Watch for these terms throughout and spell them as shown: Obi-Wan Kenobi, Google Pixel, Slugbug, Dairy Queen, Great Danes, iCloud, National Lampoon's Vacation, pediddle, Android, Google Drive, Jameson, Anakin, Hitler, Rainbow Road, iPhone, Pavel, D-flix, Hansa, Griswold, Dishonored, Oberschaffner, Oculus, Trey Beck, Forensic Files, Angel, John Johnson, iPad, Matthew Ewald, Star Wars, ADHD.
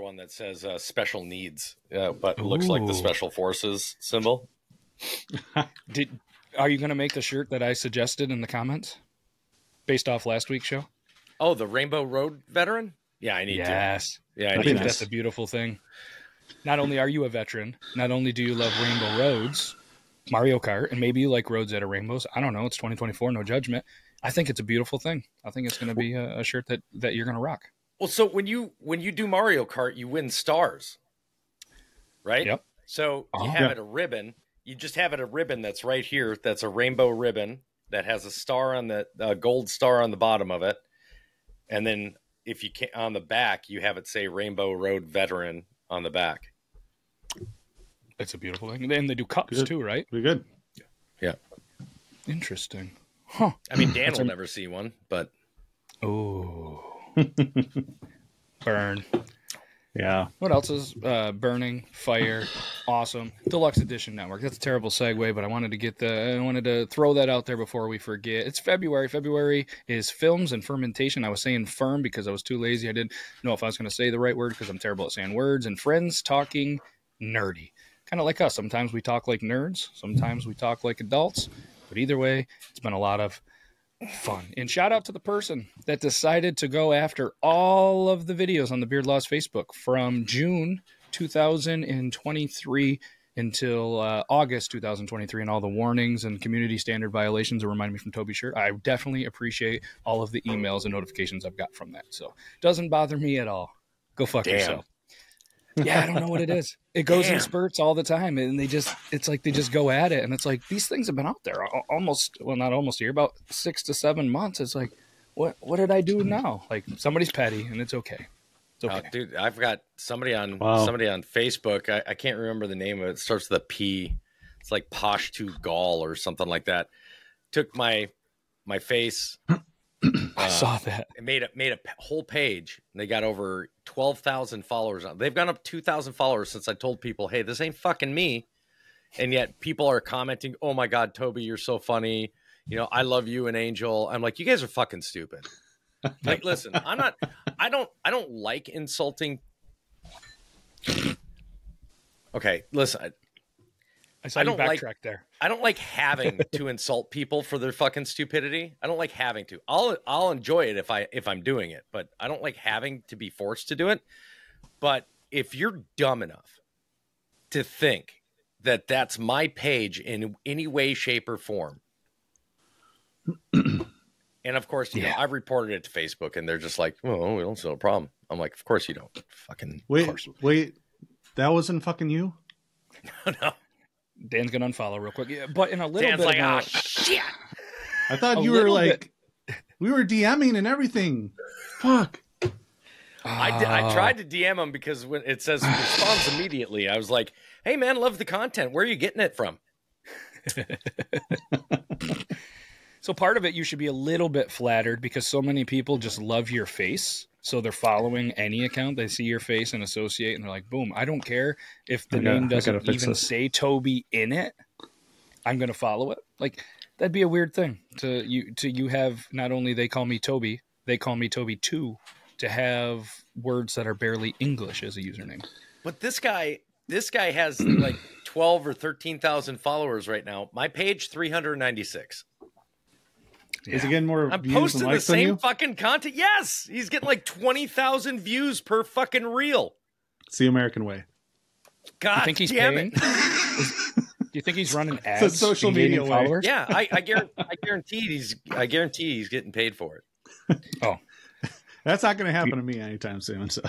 one that says special needs, but looks like the Special Forces symbol. Are you going to make the shirt that I suggested in the comments based off last week's show? Oh, the Rainbow Road veteran? Yeah, I need to. Yes. Yeah, I think that's a beautiful thing. Not only are you a veteran, not only do you love Rainbow Roads, Mario Kart, and maybe you like roads that are rainbows. I don't know. It's 2024. No judgment. I think it's a beautiful thing. I think it's going to be a shirt that you're going to rock. Well, so when you do Mario Kart, you win stars, right? Yep. So you have it a ribbon. You just have it a ribbon that's right here. That's a rainbow ribbon that has a star on the gold star on the bottom of it. And then if you can, on the back, you have it say Rainbow Road Veteran on the back. That's a beautiful thing. And they do cups too, right? Pretty good. Yeah. Interesting. Huh. I mean, Dan will never see one, but. Oh. Burn. Yeah. What else is burning? Fire. Awesome. Deluxe Edition Network. That's a terrible segue, but I wanted to throw that out there before we forget. It's February. February is films and fermentation. I was saying firm because I was too lazy. I didn't know if I was going to say the right word because I'm terrible at saying words. And friends talking nerdy. Kind of like us. Sometimes we talk like nerds. Sometimes we talk like adults. But either way, it's been a lot of fun. And shout out to the person that decided to go after all of the videos on the Beard Laws Facebook from June 2023 until August 2023 and all the warnings and community standard violations that reminded me from Toby's shirt. I definitely appreciate all of the emails and notifications I've got from that. So it doesn't bother me at all. Go fuck yourself. Yeah, I don't know what it is. It goes in spurts all the time, and it's like they just go at it, and it's like these things have been out there not almost a year, about 6 to 7 months. It's like, what did I do now? Like somebody's petty, and it's okay. It's okay, dude. I've got somebody on Facebook. I can't remember the name of it. It starts with a P. It's like Pashtu Gall or something like that. Took my face. I saw that. It made a whole page, and they got over 12,000 followers on. They've gone up 2,000 followers since I told people, "Hey, this ain't fucking me," and yet people are commenting, "Oh my god, Toby, you're so funny. You know, I love you and Angel." I'm like, "You guys are fucking stupid." Like, listen, I'm not. I don't like insulting. Okay, listen. I saw you backtrack there. I don't like having to insult people for their fucking stupidity. I don't like having to. I'll enjoy it if I'm doing it, but I don't like having to be forced to do it. But if you're dumb enough to think that that's my page in any way, shape, or form, and of course, you know, I've reported it to Facebook, and they're just like, "Oh, we don't see a problem." I'm like, "Of course you don't." Fucking wait, that wasn't fucking you. No. Dan's gonna unfollow real quick, but in a little Dan's bit. Like, oh, shit! I thought you were like, we were DMing and everything. Fuck! I tried to DM him because when it says response immediately, I was like, "Hey man, love the content. Where are you getting it from?" So part of it, you should be a little bit flattered because so many people just love your face. So they're following any account. They see your face and associate, and they're like, boom. I don't care if the name doesn't even say Toby in it. I'm going to follow it. Like, that'd be a weird thing to you have not only they call me Toby, they call me Toby 2, to have words that are barely English as a username. But this guy has like 12 or 13,000 followers right now. My page, 396. Yeah. Is he getting more views? I'm posting the same fucking content. Yes, he's getting like 20,000 views per fucking reel. It's the American way. God, damn it. Do you think he's running ads? It's a social media way. Yeah, I guarantee he's getting paid for it. Oh, that's not going to happen to me anytime soon. So.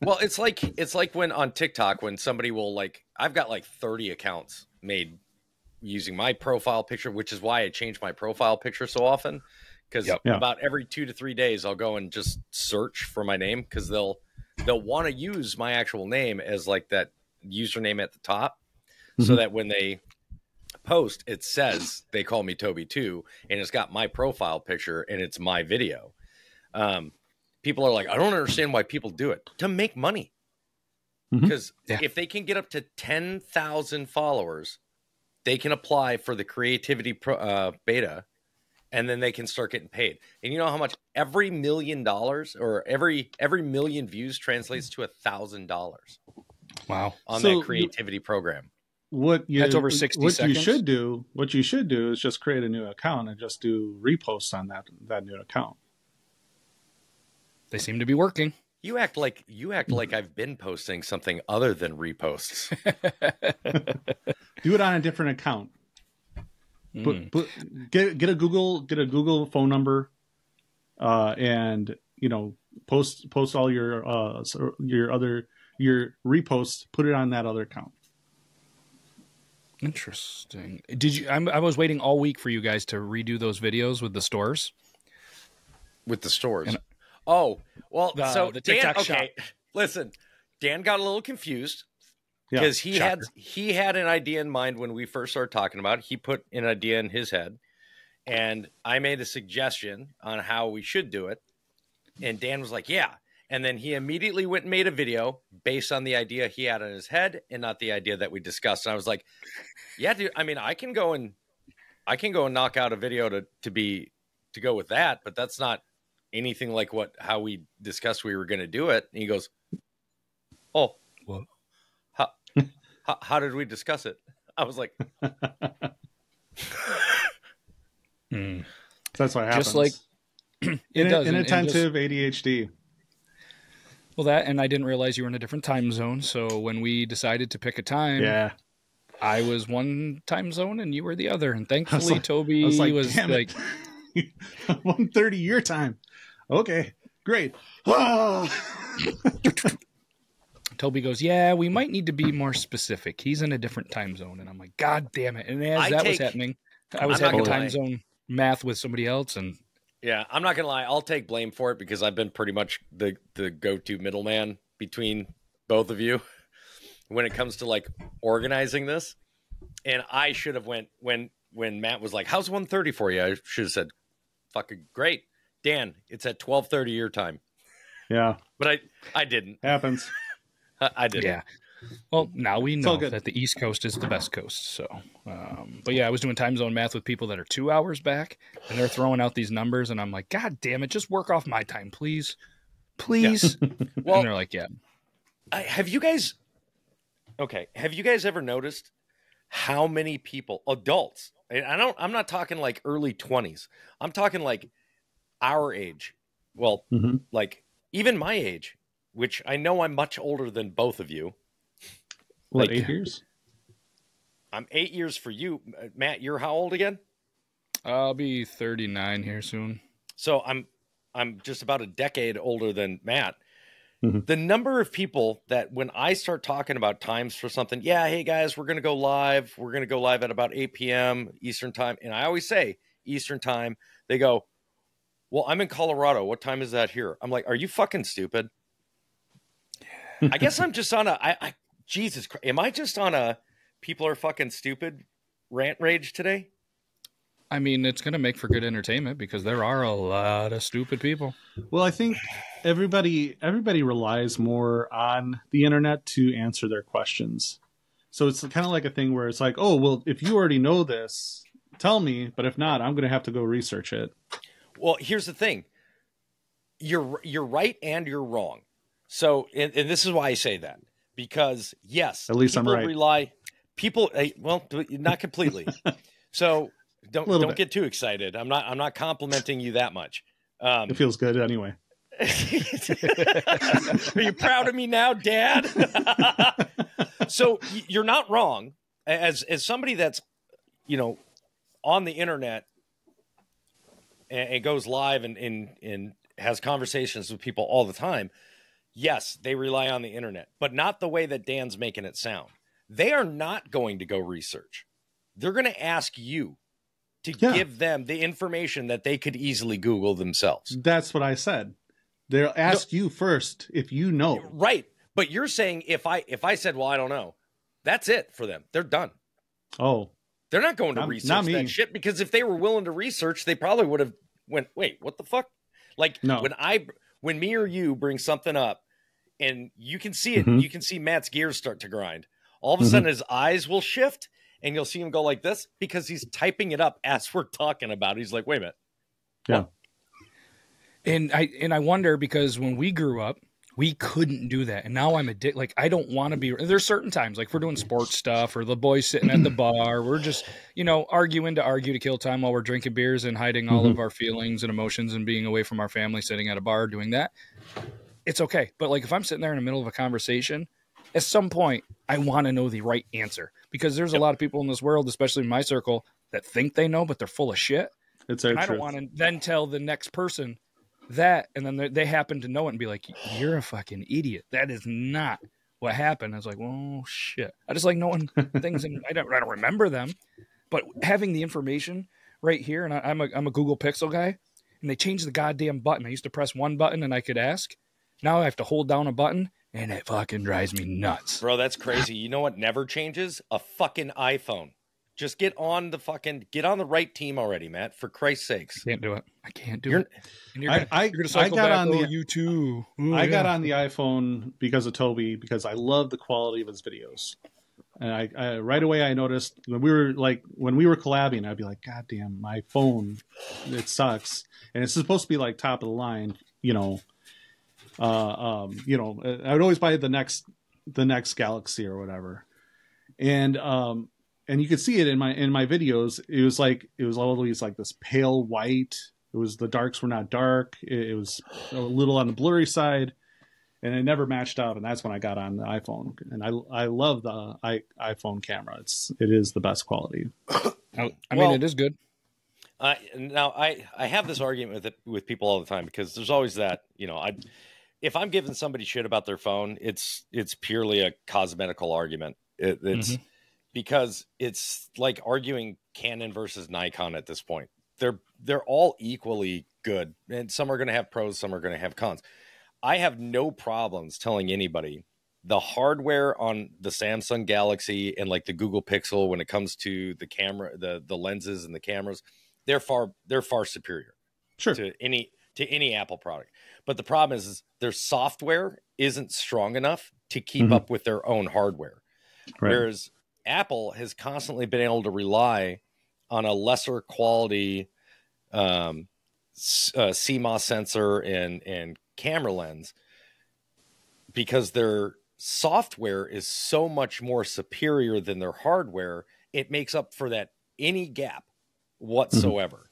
Well, it's like when on TikTok when somebody will like, I've got like 30 accounts made using my profile picture, which is why I change my profile picture so often, because about every 2 to 3 days I'll go and just search for my name, because they'll want to use my actual name as like that username at the top, so that when they post, it says they call me Toby 2, and it's got my profile picture and it's my video. People are like, I don't understand why people do it, to make money, because if they can get up to 10,000 followers, they can apply for the creativity beta and then they can start getting paid. And you know how much every $1 million or every million views translates to $1,000. Wow. On so that creativity program. That's over 60 seconds. What you should do is just create a new account and just do reposts on that new account. They seem to be working. You act like I've been posting something other than reposts. Do it on a different account. But get a Google phone number, and post all your reposts. Put it on that other account. Interesting. Did you? I was waiting all week for you guys to redo those videos with the stores. With the stores. And, oh, well, so the TikTok Dan, shop. Okay, listen, Dan got a little confused because he had an idea in mind when we first started talking about it. He put an idea in his head, and I made a suggestion on how we should do it. And Dan was like, yeah. And then he immediately went and made a video based on the idea he had in his head and not the idea that we discussed. And I was like, yeah, dude, I mean, I can go and knock out a video to go with that, but that's not anything like how we discussed we were going to do it. And he goes, oh, what? How did we discuss it? I was like, That's what happens. Just like inattentive ADHD. Well, that, and I didn't realize you were in a different time zone. So when we decided to pick a time, I was one time zone and you were the other. And thankfully, Toby was like 1:30 your time. Okay, great. Toby goes, yeah, we might need to be more specific. He's in a different time zone. And I'm like, God damn it. And as that was happening, I was having time zone math with somebody else. And yeah, I'm not going to lie. I'll take blame for it because I've been pretty much the go-to middleman between both of you when it comes to like organizing this. And I should have went when Matt was like, how's 1:30 for you? I should have said, fucking great. Dan, it's at 12:30 your time. Yeah. But I didn't. Happens. I didn't. Yeah. Well, now we know that the East Coast is the best coast. So, but yeah, I was doing time zone math with people that are 2 hours back and they're throwing out these numbers. And I'm like, God damn it. Just work off my time, please. Please. Yeah. Well, and they're like, yeah. Have you guys ever noticed how many people, adults, I'm not talking like early 20s. I'm talking like our age. Well, like even my age, which I know I'm much older than both of you. What, 8 years? I'm 8 years for you. Matt, you're how old again? I'll be 39 here soon. So I'm just about a decade older than Matt. The number of people that when I start talking about times for something, yeah, hey guys, we're going to go live. We're going to go live at about 8 p.m. Eastern time. And I always say Eastern time. They go, well, I'm in Colorado. What time is that here? I'm like, are you fucking stupid? I guess I'm just on a, Jesus Christ, am I just on a people are fucking stupid rant rage today? I mean, it's going to make for good entertainment because there are a lot of stupid people. Well, I think everybody relies more on the internet to answer their questions. So it's kind of like a thing where it's like, oh, well, if you already know this, tell me. But if not, I'm going to have to go research it. Well, here's the thing. You're right and you're wrong. So, and this is why I say that. Because, yes, at least people well, not completely. So don't get too excited. I'm not complimenting you that much. It feels good anyway. Are you proud of me now, Dad? So you're not wrong. As somebody that's, on the internet and goes live and has conversations with people all the time. Yes, they rely on the internet, but not the way that Dan's making it sound. They are not going to go research. They're going to ask you to give them the information that they could easily Google themselves. That's what I said. They'll ask you first if you know. Right. But you're saying if I said, well, I don't know, that's it for them. They're done. Oh, they're not going to research that shit, because if they were willing to research, they probably would have went, wait, what the fuck? Like when me or you bring something up, and you can see it. You can see Matt's gears start to grind. All of a sudden, his eyes will shift and you'll see him go like this because he's typing it up as we're talking about it. He's like, wait a minute. Yeah. And I wonder, because when we grew up, we couldn't do that. And now I'm addicted. Like, I don't want to be. There's certain times, like, we're doing sports stuff or the boys sitting at the bar. We're just, you know, arguing to argue to kill time while we're drinking beers and hiding all of our feelings and emotions and being away from our family, sitting at a bar doing that. It's okay. But, like, if I'm sitting there in the middle of a conversation, at some point, I want to know the right answer. Because there's a lot of people in this world, especially in my circle, that think they know, but they're full of shit. It's our truth. I don't want to then tell the next person that, and then they happen to know it and be like, you're a fucking idiot. That is not what happened. I was like, well, shit. I just like knowing things, and I don't remember them. But having the information right here, and I'm a Google Pixel guy, and they changed the goddamn button. I used to press one button and I could ask. Now I have to hold down a button, and it fucking drives me nuts. Bro, that's crazy. You know what never changes? A fucking iPhone. Just get on the right team already, Matt. For Christ's sakes, I can't do it. I can't do it. And I got on the iPhone because of Toby, because I love the quality of his videos, and I right away I noticed when we were collabing, I'd be like, God damn, my phone, it sucks, and it's supposed to be like top of the line, you know. I would always buy the next Galaxy or whatever, And you could see it in my videos. It was always like this pale white. It was, the darks were not dark. It was a little on the blurry side, and it never matched up. And that's when I got on the iPhone. And I love the iPhone camera. It is the best quality. I mean, it is good. Now I have this argument with people all the time, because there's always that, you know, if I'm giving somebody shit about their phone, it's purely a cosmetical argument. It's. Mm-hmm. Because it's like arguing Canon versus Nikon at this point. They're all equally good, and some are going to have pros, some are going to have cons. I have no problems telling anybody the hardware on the Samsung Galaxy and like the Google Pixel, when it comes to the camera, the lenses and the cameras, they're far superior, sure, to any Apple product. But the problem is their software isn't strong enough to keep up with their own hardware, right. Whereas Apple has constantly been able to rely on a lesser quality CMOS sensor and camera lens, because their software is so much more superior than their hardware. It makes up for that any gap whatsoever.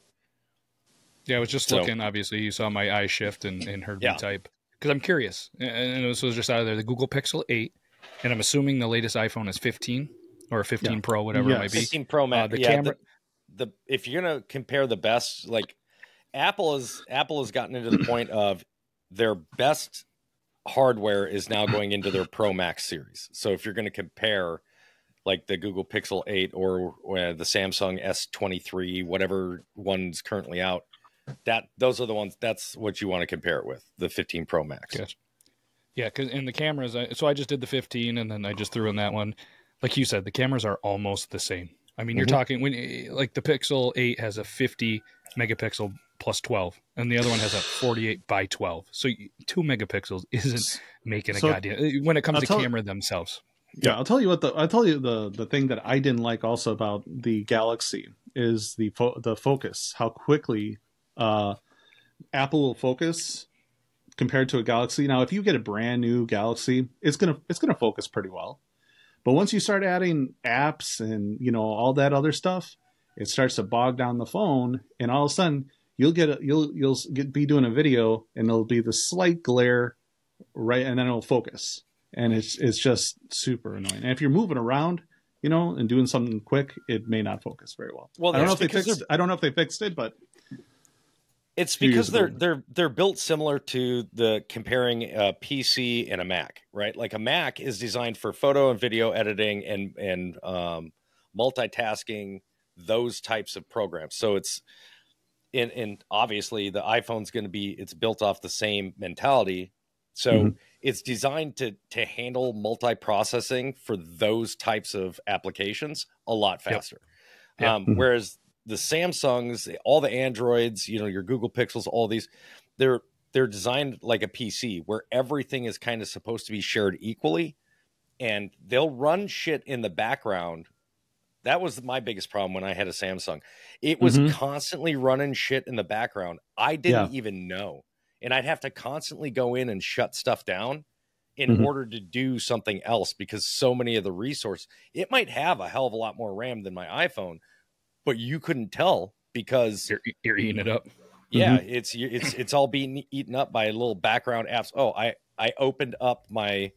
Yeah, I was just looking. Obviously, you saw my eye shift and heard me type, because I'm curious. And this was just out of there. The Google Pixel 8, and I'm assuming the latest iPhone is 15. Or 15 Pro, whatever it might be. 15 Pro Max. The camera, if you're gonna compare the best, like Apple has gotten into the point of their best hardware is now going into their Pro Max series. So if you're gonna compare, like, the Google Pixel 8 or the Samsung S23, whatever one's currently out, those are the ones. That's what you want to compare it with. The 15 Pro Max. Yes. Yeah, because in the cameras, so I just did the 15, and then I just threw in that one. Like you said, the cameras are almost the same. I mean, you're talking, when, like, the Pixel 8 has a 50 megapixel plus 12, and the other one has a 48 by 12. So 2 megapixels isn't making a goddamn when it comes to camera themselves. Yeah, I'll tell you the thing that I didn't like also about the Galaxy is the focus. How quickly Apple will focus compared to a Galaxy. Now, if you get a brand new Galaxy, it's gonna focus pretty well. But once you start adding apps and, you know, all that other stuff, it starts to bog down the phone, and all of a sudden you'll be doing a video, and there'll be the slight glare, right, and then it'll focus, and it's just super annoying. And if you're moving around, you know, and doing something quick, it may not focus very well. Well, I don't know if they fixed it, but it's because they're built similar to the comparing a PC and a Mac, right? Like, a Mac is designed for photo and video editing and multitasking, those types of programs. So it's and obviously the iPhone's going to be, it's built off the same mentality. So it's designed to handle multi-processing for those types of applications a lot faster. Yep. Whereas the Samsungs, all the Androids, you know, your Google Pixels, all these, they're designed like a PC, where everything is kind of supposed to be shared equally, and they'll run shit in the background That was my biggest problem when I had a Samsung. It was constantly running shit in the background. I didn't even know. And I'd have to constantly go in and shut stuff down in order to do something else, because so many of the resources, it might have a hell of a lot more RAM than my iPhone, but you couldn't tell because you're eating it up. Yeah. It's all being eaten up by little background apps. Oh, I opened up my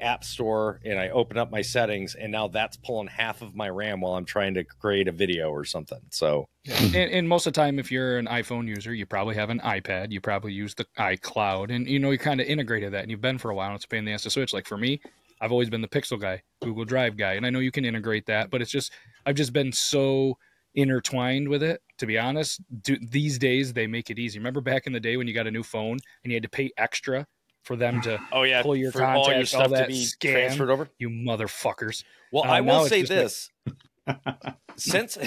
app store and I opened up my settings, and now that's pulling half of my RAM while I'm trying to create a video or something. So, and most of the time, if you're an iPhone user, you probably have an iPad, you probably use the iCloud, and you know, you kind of integrated that and you've been for a while, and it's a pain in the ass to switch. Like for me, I've always been the Pixel guy, Google Drive guy. And I know you can integrate that, but it's just, I've just been so intertwined with it, to be honest. These days they make it easy. Remember back in the day when you got a new phone and you had to pay extra for them to pull your contacts, all your stuff, all that to be transferred over? You motherfuckers. Well, I will say this. Since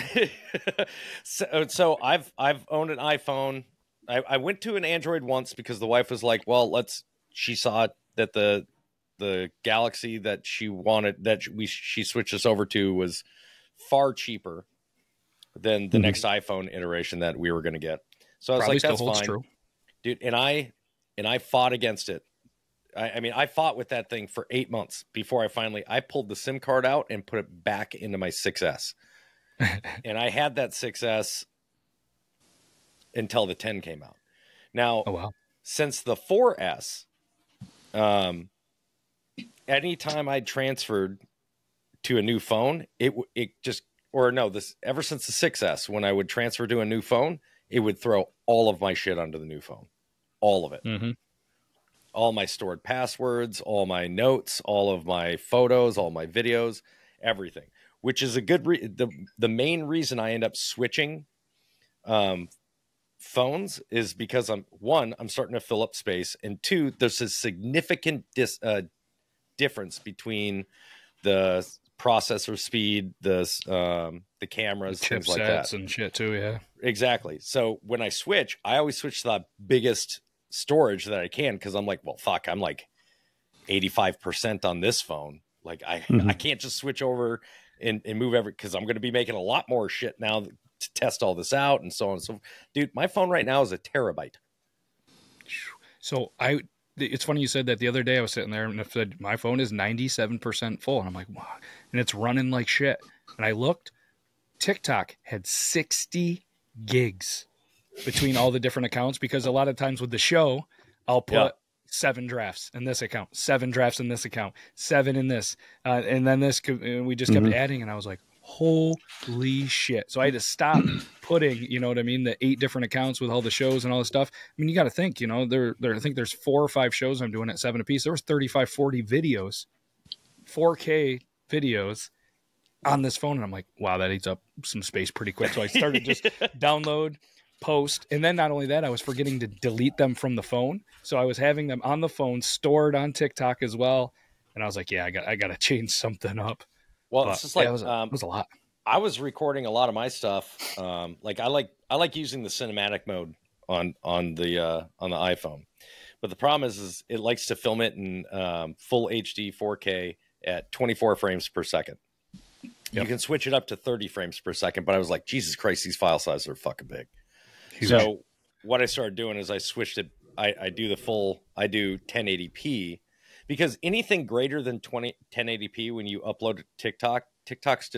so I've owned an iPhone. I went to an Android once because the wife was like, well, she saw that the Galaxy that she wanted, that she switched us over to, was far cheaper than the next iPhone iteration that we were going to get. So I was like, that's fine. True. Dude, and I fought against it. I mean, I fought with that thing for 8 months before I pulled the SIM card out and put it back into my 6S. And I had that 6S until the 10 came out. Now, since the 4S, anytime I transferred to a new phone, ever since the 6S, when I would transfer to a new phone, it would throw all of my shit onto the new phone. All of it. All my stored passwords, all my notes, all of my photos, all my videos, everything, which is a good the main reason I end up switching phones is because I'm starting to fill up space, and two, there's a significant difference between the processor speed, the cameras, the things like that, and shit too. Yeah, exactly. So when I switch, I always switch to the biggest storage that I can, because I'm like, well, fuck, I'm like 85% on this phone. Like I can't just switch over and move because I'm going to be making a lot more shit now to test all this out and so on. So, dude, my phone right now is a terabyte. So it's funny you said that. The other day I was sitting there and I said, my phone is 97% full. And I'm like, wow. And it's running like shit. And I looked, TikTok had 60 gigs. Between all the different accounts, because a lot of times with the show, I'll put 7 drafts in this account, 7 drafts in this account, 7 in this, and then this. And we just kept adding, and I was like, "Holy shit!" So I had to stop putting, you know what I mean, the 8 different accounts with all the shows and all the stuff. I mean, you got to think, you know, I think there's 4 or 5 shows I'm doing at 7 a piece. There was 35, 40 videos, 4K videos on this phone, and I'm like, "Wow, that eats up some space pretty quick." So I started just download, post, and then not only that, I was forgetting to delete them from the phone, so I was having them on the phone stored on TikTok as well. And I was like, yeah, I got to change something up. Well, it's just like, it was a lot. I was recording a lot of my stuff. Like I like using the cinematic mode on the iPhone, but the problem is it likes to film it in full HD 4K at 24 frames per second. You can switch it up to 30 frames per second, but I was like, Jesus Christ, these file sizes are fucking big. So what I started doing is I switched it. I do 1080p, because anything greater than 1080p, when you upload to TikTok's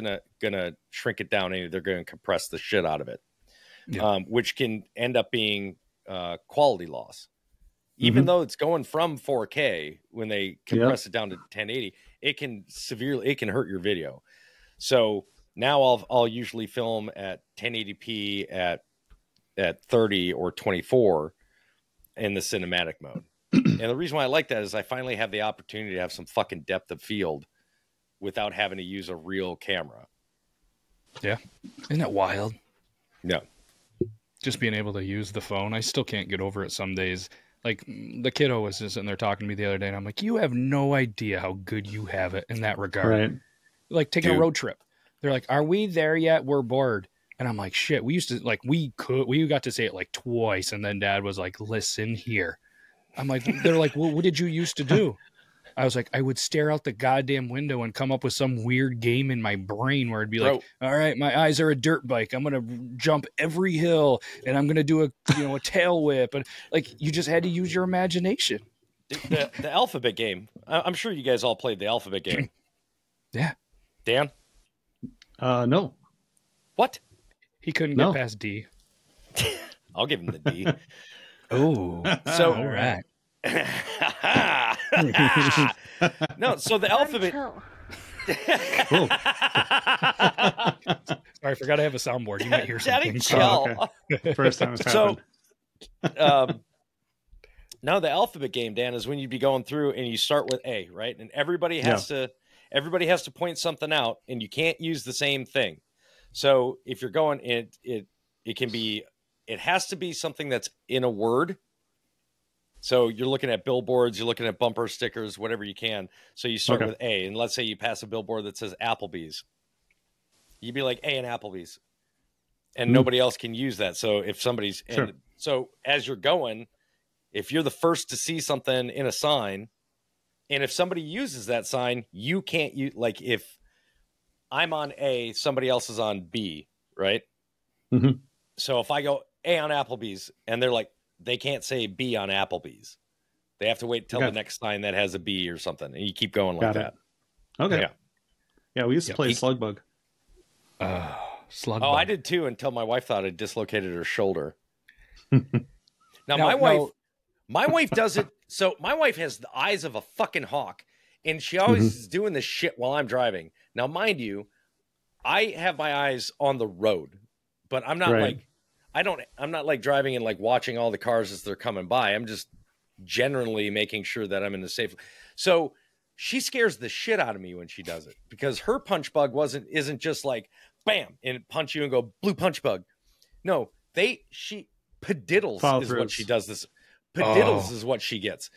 gonna shrink it down, and they're going to compress the shit out of it, which can end up being quality loss. Even though it's going from 4K, when they compress it down to 1080, it can hurt your video. So now I'll usually film at 1080p at 30 or 24 in the cinematic mode. And the reason why I like that is I finally have the opportunity to have some fucking depth of field without having to use a real camera. Yeah. Isn't that wild? No. Just being able to use the phone. I still can't get over it some days. Like the kiddo was just sitting there talking to me the other day, and I'm like, you have no idea how good you have it in that regard. Right. Like taking a road trip. They're like, are we there yet? We're bored. And I'm like, shit, we used to, like, we got to say it like twice. And then Dad was like, listen here. I'm like, they're like, well, what did you used to do? I was like, I would stare out the goddamn window and come up with some weird game in my brain where it'd be like, all right, my eyes are a dirt bike. I'm going to jump every hill and I'm going to do a tail whip. And like, you just had to use your imagination. The alphabet game. I'm sure you guys all played the alphabet game. Yeah. Dan? No. What? He couldn't get past D. I'll give him the D. Oh, so all right. No, so the alphabet. Sorry, I forgot I have a soundboard. You might hear something. Oh, okay. First time it's happened. So, now the alphabet game, Dan, is when you'd be going through and you start with A, right? And everybody has to point something out, and you can't use the same thing. So if you're going, it can be. It has to be something that's in a word. So you're looking at billboards, you're looking at bumper stickers, whatever you can. So you start with A, and let's say you pass a billboard that says Applebee's. You'd be like, A and Applebee's. And nobody else can use that. So if somebody's... Sure. And so as you're going, if you're the first to see something in a sign, and if somebody uses that sign, you can't use... Like if I'm on A, somebody else is on B, right? Mm-hmm. So if I go... A on Applebee's, and they're like, they can't say B on Applebee's. They have to wait till the next sign that has a B or something, and you keep going like that. Okay. Yeah, we used to play Slugbug. Slugbug. Oh, I did too, until my wife thought it dislocated her shoulder. Now, my wife does it. So my wife has the eyes of a fucking hawk, and she always is doing this shit while I'm driving. Now, mind you, I have my eyes on the road, but I'm not like... I'm not like driving and like watching all the cars as they're coming by. I'm just generally making sure that I'm in the safe. So she scares the shit out of me when she does it, because her punch bug isn't just like bam and punch you and go blue punch bug. No, she pediddles is what she does this. Pediddles is what she gets.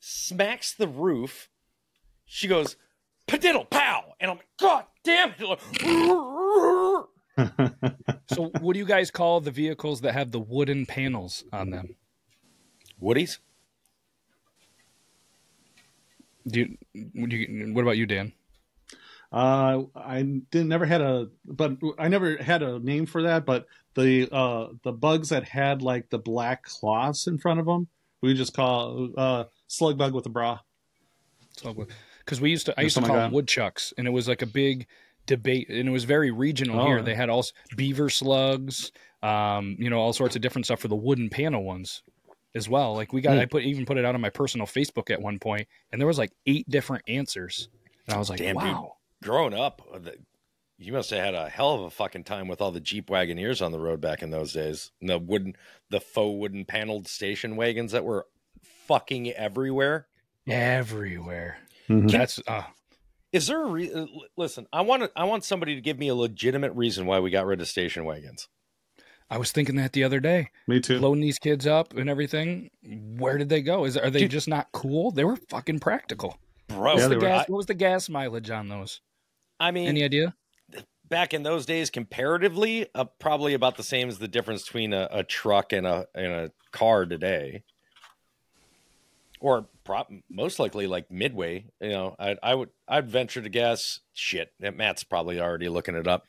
Smacks the roof. She goes pediddle pow, and I'm like, God damn it. Like, So what do you guys call the vehicles that have the wooden panels on them? Woodies? What about you, Dan? I never had a name for that, but the bugs that had like the black cloths in front of them, we just call slug bug with a bra. Slug bug. Because I used to call them woodchucks, and it was like a big debate, and it was very regional here. They had all beaver slugs, all sorts of different stuff for the wooden panel ones as well. Like we got, I put it out on my personal Facebook at one point, and there was like 8 different answers. And I was like, damn, wow, dude, growing up, you must've had a hell of a fucking time with all the Jeep Wagoneers on the road back in those days. And the faux wooden paneled station wagons that were fucking everywhere. Everywhere. Mm-hmm. Is there a reason? Listen, I want somebody to give me a legitimate reason why we got rid of station wagons. I was thinking that the other day. Me too. Loading these kids up and everything. Where did they go? Are they just not cool? They were fucking practical. Bro, what was the gas mileage on those? I mean, any idea? Back in those days, comparatively, probably about the same as the difference between a truck and a car today. Or most likely like midway, I'd venture to guess. Shit, Matt's probably already looking it up.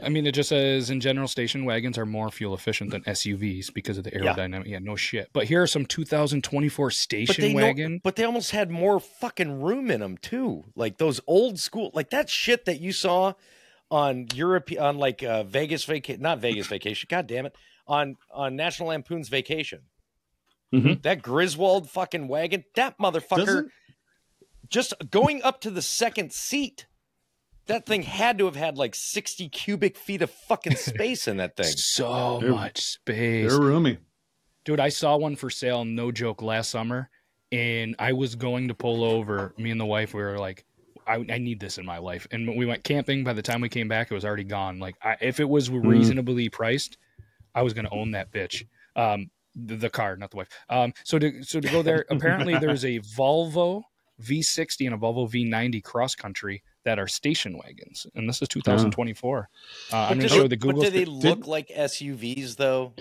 I mean, it just says in general, station wagons are more fuel efficient than SUVs because of the aerodynamic. Yeah, no shit. But here are some 2024 station wagon. But they almost had more fucking room in them too. Like those old school, like that shit that you saw on on National Lampoon's Vacation. Mm-hmm. That Griswold fucking wagon, that motherfucker just going up to the second seat. That thing had to have had like 60 cubic feet of fucking space in that thing. Much space. They're roomy. Dude, I saw one for sale, no joke, last summer. And I was going to pull over. Me and the wife, we were like, I need this in my life. And we went camping. By the time we came back, it was already gone. Like, if it was reasonably priced, I was going to own that bitch. The car, not the wife. So to go there, apparently there's a Volvo V60 and a Volvo V90 cross country that are station wagons, and this is 2024. I'm going to show the Google. But do they look like SUVs though,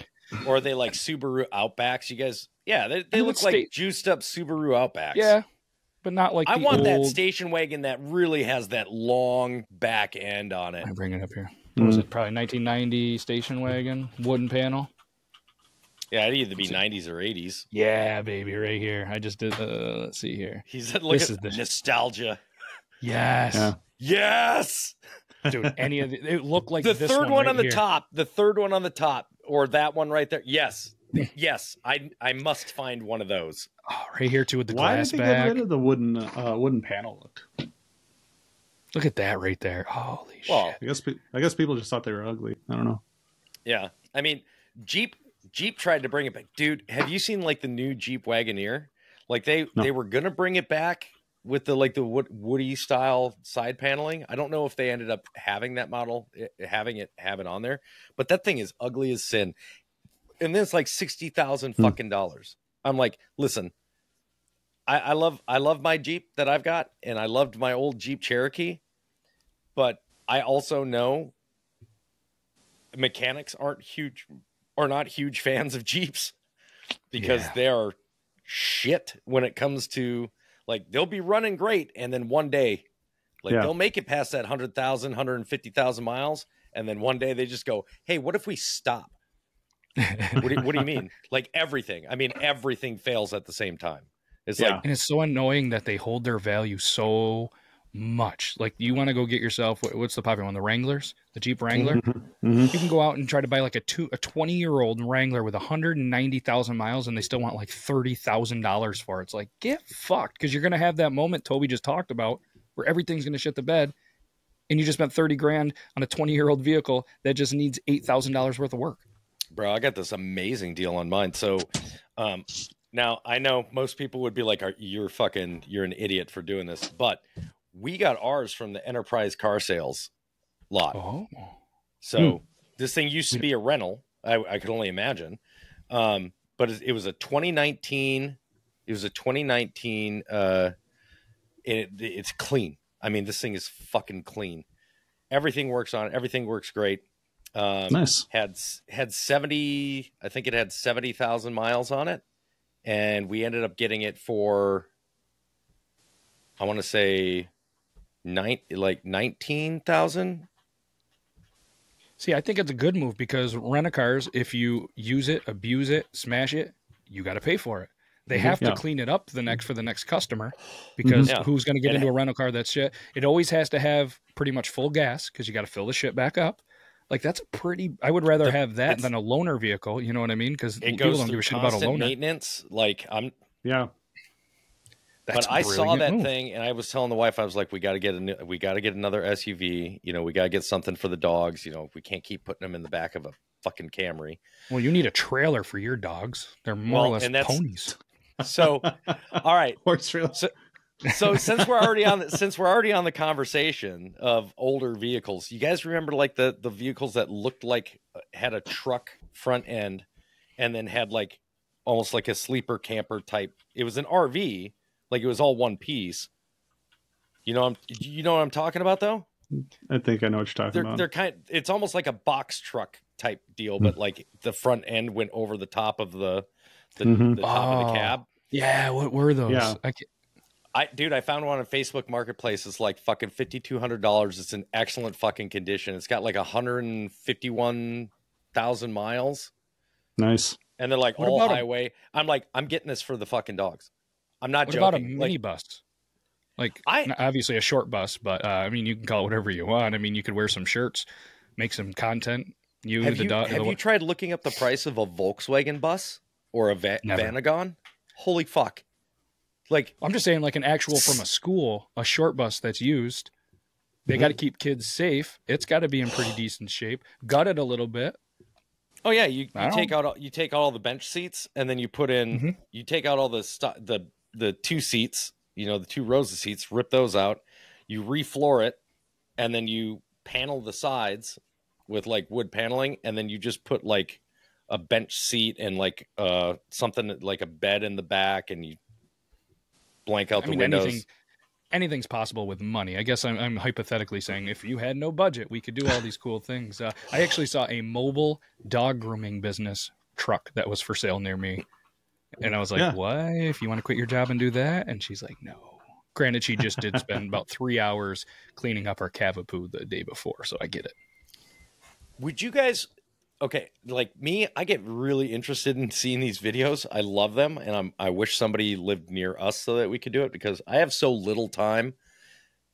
or are they like Subaru Outbacks? You guys, yeah, they look like juiced up Subaru Outbacks. Yeah, but not like I want old... that station wagon that really has that long back end on it. I bring it up here. What was it? Probably 1990 station wagon, wooden panel. Yeah, it'd either be 90s or 80s. Yeah, baby, right here. I just did. Let's see here. He said, "Look at the nostalgia." Yes. Yeah. Yes. Dude, any of the, it looked like the this third one right on the here. Top. The third one on the top, or that one right there. Yes. Yes, I must find one of those. Oh, right here too with the glass back. Why did they get rid of the wooden wooden panel look? Look at that right there. Holy shit. I guess people just thought they were ugly. I don't know. Yeah. I mean, Jeep tried to bring it back. Dude, have you seen like the new Jeep Wagoneer? Like they were going to bring it back with the like the Woody style side paneling. I don't know if they ended up having that model having it on there, but that thing is ugly as sin. And then it's like $60,000 fucking dollars. I'm like, listen, I love my Jeep that I've got, and I loved my old Jeep Cherokee, but I also know mechanics are not huge fans of Jeeps because they are shit when it comes to like they'll be running great, and then one day like they'll make it past that 100,000, 150,000 miles, and then one day they just go, hey, what if we stop? What do you mean? Like everything. I mean, everything fails at the same time. It's like, and it's so annoying that they hold their value so much. Like you want to go get yourself, what's the popular one? The Wranglers, the Jeep Wrangler. You can go out and try to buy like a 20-year-old Wrangler with 190,000 miles, and they still want like $30,000 for it. It's like, get fucked. Cause you're going to have that moment Toby just talked about where everything's going to shit the bed. And you just spent 30 grand on a 20-year-old vehicle that just needs $8,000 worth of work. Bro, I got this amazing deal on mine. So now I know most people would be like, you're an idiot for doing this, but we got ours from the Enterprise Car Sales lot. Oh. So this thing used to be a rental. I could only imagine. But it was a 2019. It was a 2019. It's clean. I mean, this thing is fucking clean. Everything works on it. Everything works great. Nice. Had 70, I think it had 70,000 miles on it, and we ended up getting it for, I want to say like 19,000. See, I think it's a good move because rent-a-cars, if you use it, abuse it, smash it, you got to pay for it. They have to clean it up for the next customer because who's going to get into a rental car? That shit. It always has to have pretty much full gas because you got to fill the shit back up. Like that's a pretty, I would rather have that than a loaner vehicle. You know what I mean? Cause it goes don't give a shit about a loaner. Maintenance. Like but I saw that thing and I was telling the wife, I was like, we got to get another SUV. You know, we got to get something for the dogs. You know, we can't keep putting them in the back of a fucking Camry. Well, you need a trailer for your dogs. They're more or less ponies. So, all right. Horse trailer. So since we're already on the conversation of older vehicles, you guys remember like the vehicles that looked like had a truck front end and then had like almost like a sleeper camper type. It was an RV, like it was all one piece. You know what I'm talking about though? I think I know what you're talking about. They're it's almost like a box truck type deal, but like the front end went over the top of the top of the cab. Yeah, what were those? Yeah. Dude, I found one on Facebook Marketplace. It's like fucking $5,200. It's in excellent fucking condition. It's got like 151,000 miles. Nice. And they're like all highway. I'm like, I'm getting this for the fucking dogs. I'm not joking. What about a mini bus? Like obviously a short bus, but I mean, you can call it whatever you want. I mean, you could wear some shirts, make some content. Have you tried looking up the price of a Volkswagen bus or a Vanagon? Holy fuck. Like I'm just saying, like an actual from a school, a short bus that's used. They got to keep kids safe. It's got to be in pretty decent shape. Gut it a little bit. Oh yeah, you take out all the bench seats, and then you put in you take out all the two seats. You know, the two rows of seats. Rip those out. You refloor it, and then you panel the sides with like wood paneling, and then you just put like a bench seat and like something like a bed in the back, and you. Blank out the windows. Anything's possible with money. I guess I'm hypothetically saying if you had no budget, we could do all these cool things. I actually saw a mobile dog grooming business truck that was for sale near me. And I was like, what? If you want to quit your job and do that? And she's like, no, Granted, she just did spend about 3 hours cleaning up our Cavapoo the day before, so I get it. Would you guys... Okay, like me, I get really interested in seeing these videos. I love them, and I wish somebody lived near us so that we could do it, because I have so little time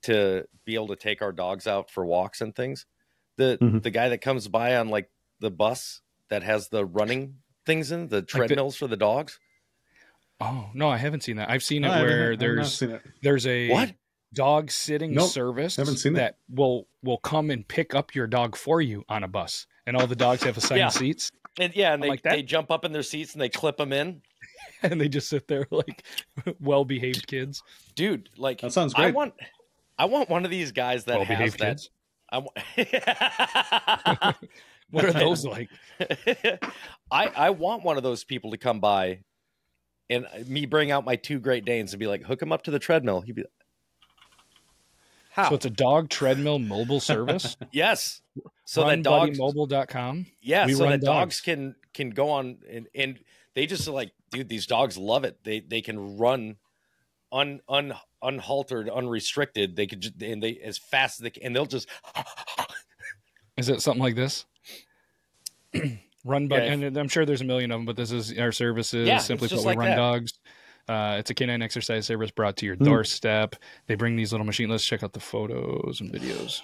to be able to take our dogs out for walks and things. The guy that comes by on like the bus that has the running things in the treadmills for the dogs. Oh no, I haven't seen that. I've seen it where there's a dog sitting service that will come and pick up your dog for you on a bus, and all the dogs have assigned seats. And and they jump up in their seats and they clip them in, and they just sit there like well-behaved kids. Dude, like that sounds great. I want one of these guys that has that. Kids? What are those like? I want one of those people to come by. And me bring out my two Great Danes and be like, hook him up to the treadmill. He'd be like, how? So it's a dog treadmill mobile service? Yes. So that dogs... Buddymobile.com? Yeah, we so that dogs can go on and they just are like, dude, these dogs love it. They can run unhaltered, unrestricted. They could just, and they as fast as they can, and they'll just... Is it something like this? Run by, and I'm sure there's a million of them, but this is our services. Yeah, simply put, like Run Dogs. It's a canine exercise service brought to your doorstep. They bring these little machines. Let's check out the photos and videos.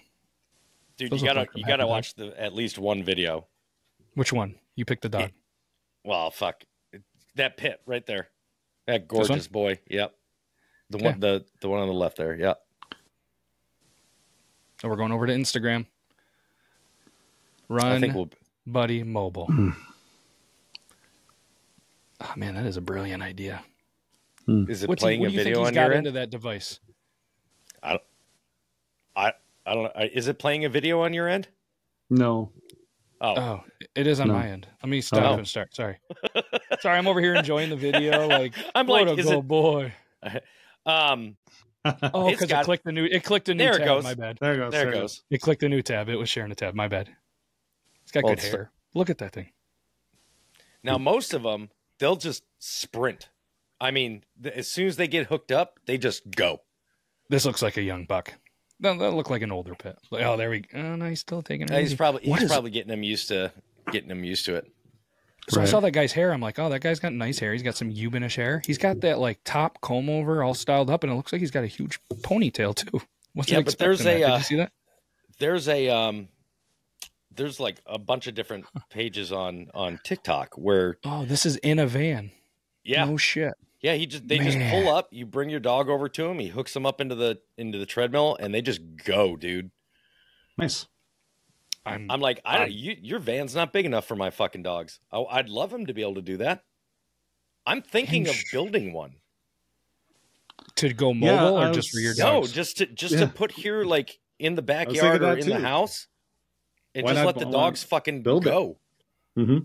Dude, you gotta watch at least one video. Which one? You picked the dog. Yeah. Well, fuck that pit right there. That gorgeous boy. Yep. The one on the left there. Yep. So we're going over to Instagram. Run. I think we'll. Buddy Mobile. Oh man, that is a brilliant idea. Is it playing a video on your end? Into that device? I don't know. Is it playing a video on your end? No. Oh, it is on my end. Let me stop and start. Sorry, I'm over here enjoying the video. Like I'm like, oh boy. Oh, because it clicked the new. It clicked a new tab. There it goes. My bad. There it goes. It clicked a new tab. It was sharing a tab. My bad. It's got good hair. Look at that thing. Now, most of them, they'll just sprint. I mean, as soon as they get hooked up, they just go. This looks like a young buck. That'll look like an older pit. Like, oh, there we go. Oh, no, he's still taking it. He's probably getting them used to it. So I saw that guy's hair. I'm like, oh, that guy's got nice hair. He's got some Cuban-ish hair. He's got that like top comb over, all styled up, and it looks like he's got a huge ponytail too. But there's a. Did you see that? There's a. There's like a bunch of different pages on TikTok where this is in a van. Yeah. No shit. Yeah, they just pull up, you bring your dog over to him, he hooks them up into the treadmill, and they just go, dude. Nice. I'm like, your van's not big enough for my fucking dogs. I'd love him to be able to do that. I'm thinking of building one. To go mobile or just for your dogs? No, just to put here like in the backyard or in the house. And just let the dogs fucking go. Mm-hmm.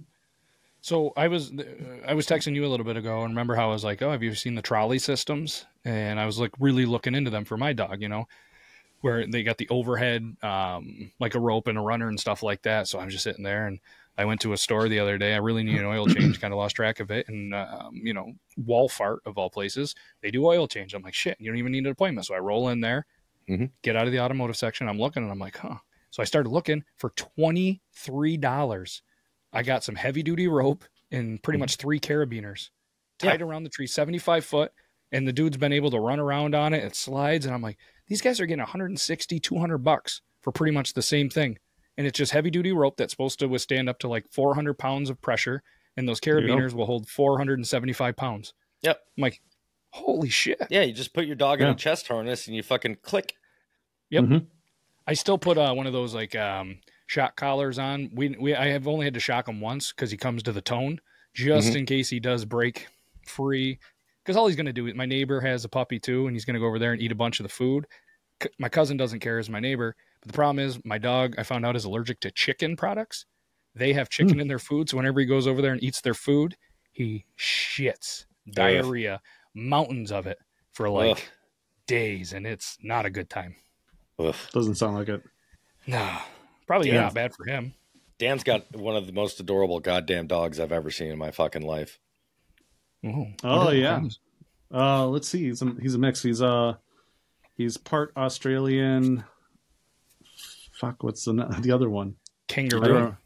So I was texting you a little bit ago, and remember how I was like, oh, have you seen the trolley systems? And I was like really looking into them for my dog, you know, where they got the overhead, like a rope and a runner and stuff like that. So I'm just sitting there, and I went to a store the other day. I really need an oil change, kind of lost track of it. And, you know, Walmart of all places, they do oil change. I'm like, shit, you don't even need an appointment. So I roll in there, get out of the automotive section. I'm looking, and I'm like, huh. So I started looking for $23. I got some heavy duty rope and pretty much 3 carabiners tied around the tree, 75 foot. And the dude's been able to run around on it. It slides. And I'm like, these guys are getting 160, 200 bucks for pretty much the same thing. And it's just heavy duty rope that's supposed to withstand up to like 400 pounds of pressure. And those carabiners will hold 475 pounds. Yep. I'm like, holy shit. Yeah. You just put your dog in a chest harness and you fucking click. Yep. Mm-hmm. I still put one of those like shock collars on. I have only had to shock him once because he comes to the tone, just in case he does break free. Because all he's going to do is, my neighbor has a puppy too, and he's going to go over there and eat a bunch of the food. My cousin doesn't care as my neighbor, but the problem is my dog, I found out, is allergic to chicken products. They have chicken in their food, so whenever he goes over there and eats their food, he shits diarrhea, mountains of it for like days, and it's not a good time. Ugh. Doesn't sound like it. No, probably not bad for him. Dan's got one of the most adorable goddamn dogs I've ever seen in my fucking life. Ooh, oh yeah. Let's see. He's a mix. He's He's part Australian. Fuck, what's the other one? Kangaroo.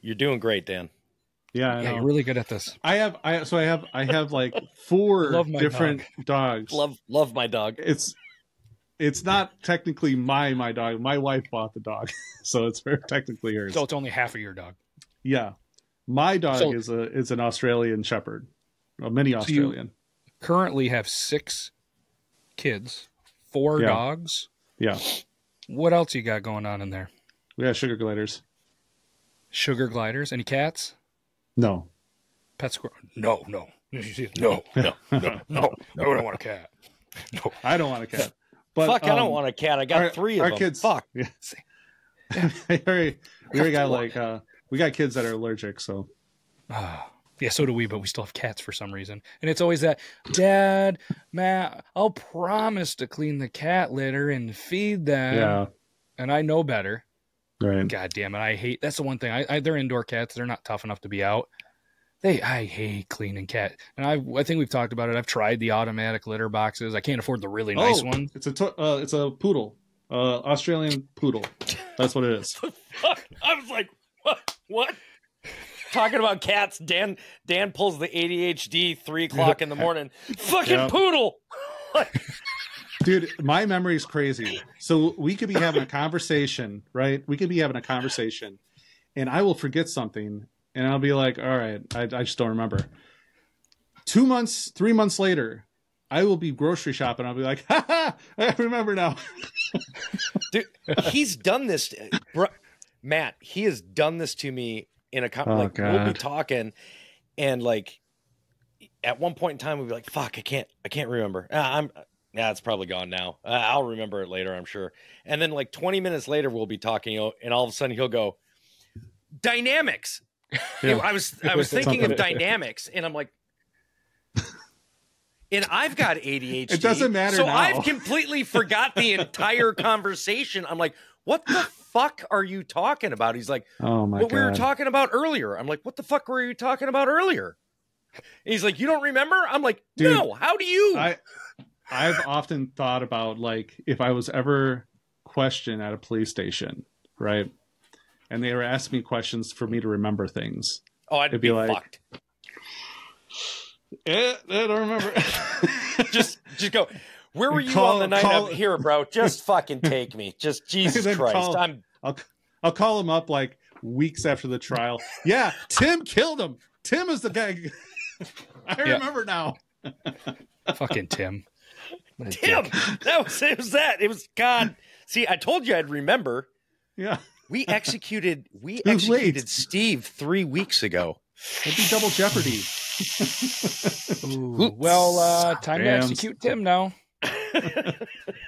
You're doing great, Dan. Yeah, yeah, you're really good at this. I have like four different dogs. Love my dog. It's not technically my dog. My wife bought the dog, so it's technically hers. So it's only half of your dog. Yeah, my dog is an Australian Shepherd, a mini Australian. So you currently have 6 kids, 4 dogs. Yeah. What else you got going on in there? We got sugar gliders. Sugar gliders. Any cats? No. Pet squirrel? No, no, no, no, no, no. I don't want a cat. No, I don't want a cat. But, fuck, I don't want a cat. I got 3 of them. Our kids, fuck. Yeah. we already got like we got kids that are allergic, so. Yeah, so do we, but we still have cats for some reason. And it's always that, Dad, Matt, I'll promise to clean the cat litter and feed them. Yeah. And I know better. Right. God damn it. I hate, that's the one thing. They're indoor cats. They're not tough enough to be out. I hate cleaning cat. And I think we've talked about it. I've tried the automatic litter boxes. I can't afford the really nice one. It's a poodle. Australian poodle. That's what it is. I was like, what? Talking about cats. Dan pulls the ADHD 3 o'clock in the morning. Fucking poodle. Dude, my memory's crazy. So we could be having a conversation, right? We could be having a conversation, and I will forget something, and I'll be like, all right, I just don't remember. 3 months later, I will be grocery shopping. I'll be like, ha ha, I remember now. Dude, he's done this. Matt, he has done this to me in a like, God. We'll be talking, and like, at one point in time, we'll be like, fuck, I can't remember. Yeah, it's probably gone now. I'll remember it later, I'm sure. And then like 20 minutes later, we'll be talking, and all of a sudden he'll go, dynamics. Yeah. I was thinking of dynamics, and I'm like, and I've got ADHD. It doesn't matter. So now. I've completely forgot the entire conversation. I'm like, what the fuck are you talking about? He's like, oh my God, we were talking about earlier. I'm like, what the fuck were you talking about earlier? And he's like, you don't remember? I'm like, dude, no. How do you? I've often thought about, like, if I was ever questioned at a police station, right? And they were asking me questions for me to remember things. Oh, I'd be like, fucked. Eh, I don't remember. just go, where were you on the night of here, bro? Just fucking take me. Just Jesus Christ. I'll call him up like weeks after the trial. Yeah, Tim killed him. Tim is the guy. I remember now. Fucking Tim. Tim, it was God. See, I told you I'd remember. Yeah, we executed Steve 3 weeks ago. It'd be double jeopardy. Ooh, well, time to execute Tim now.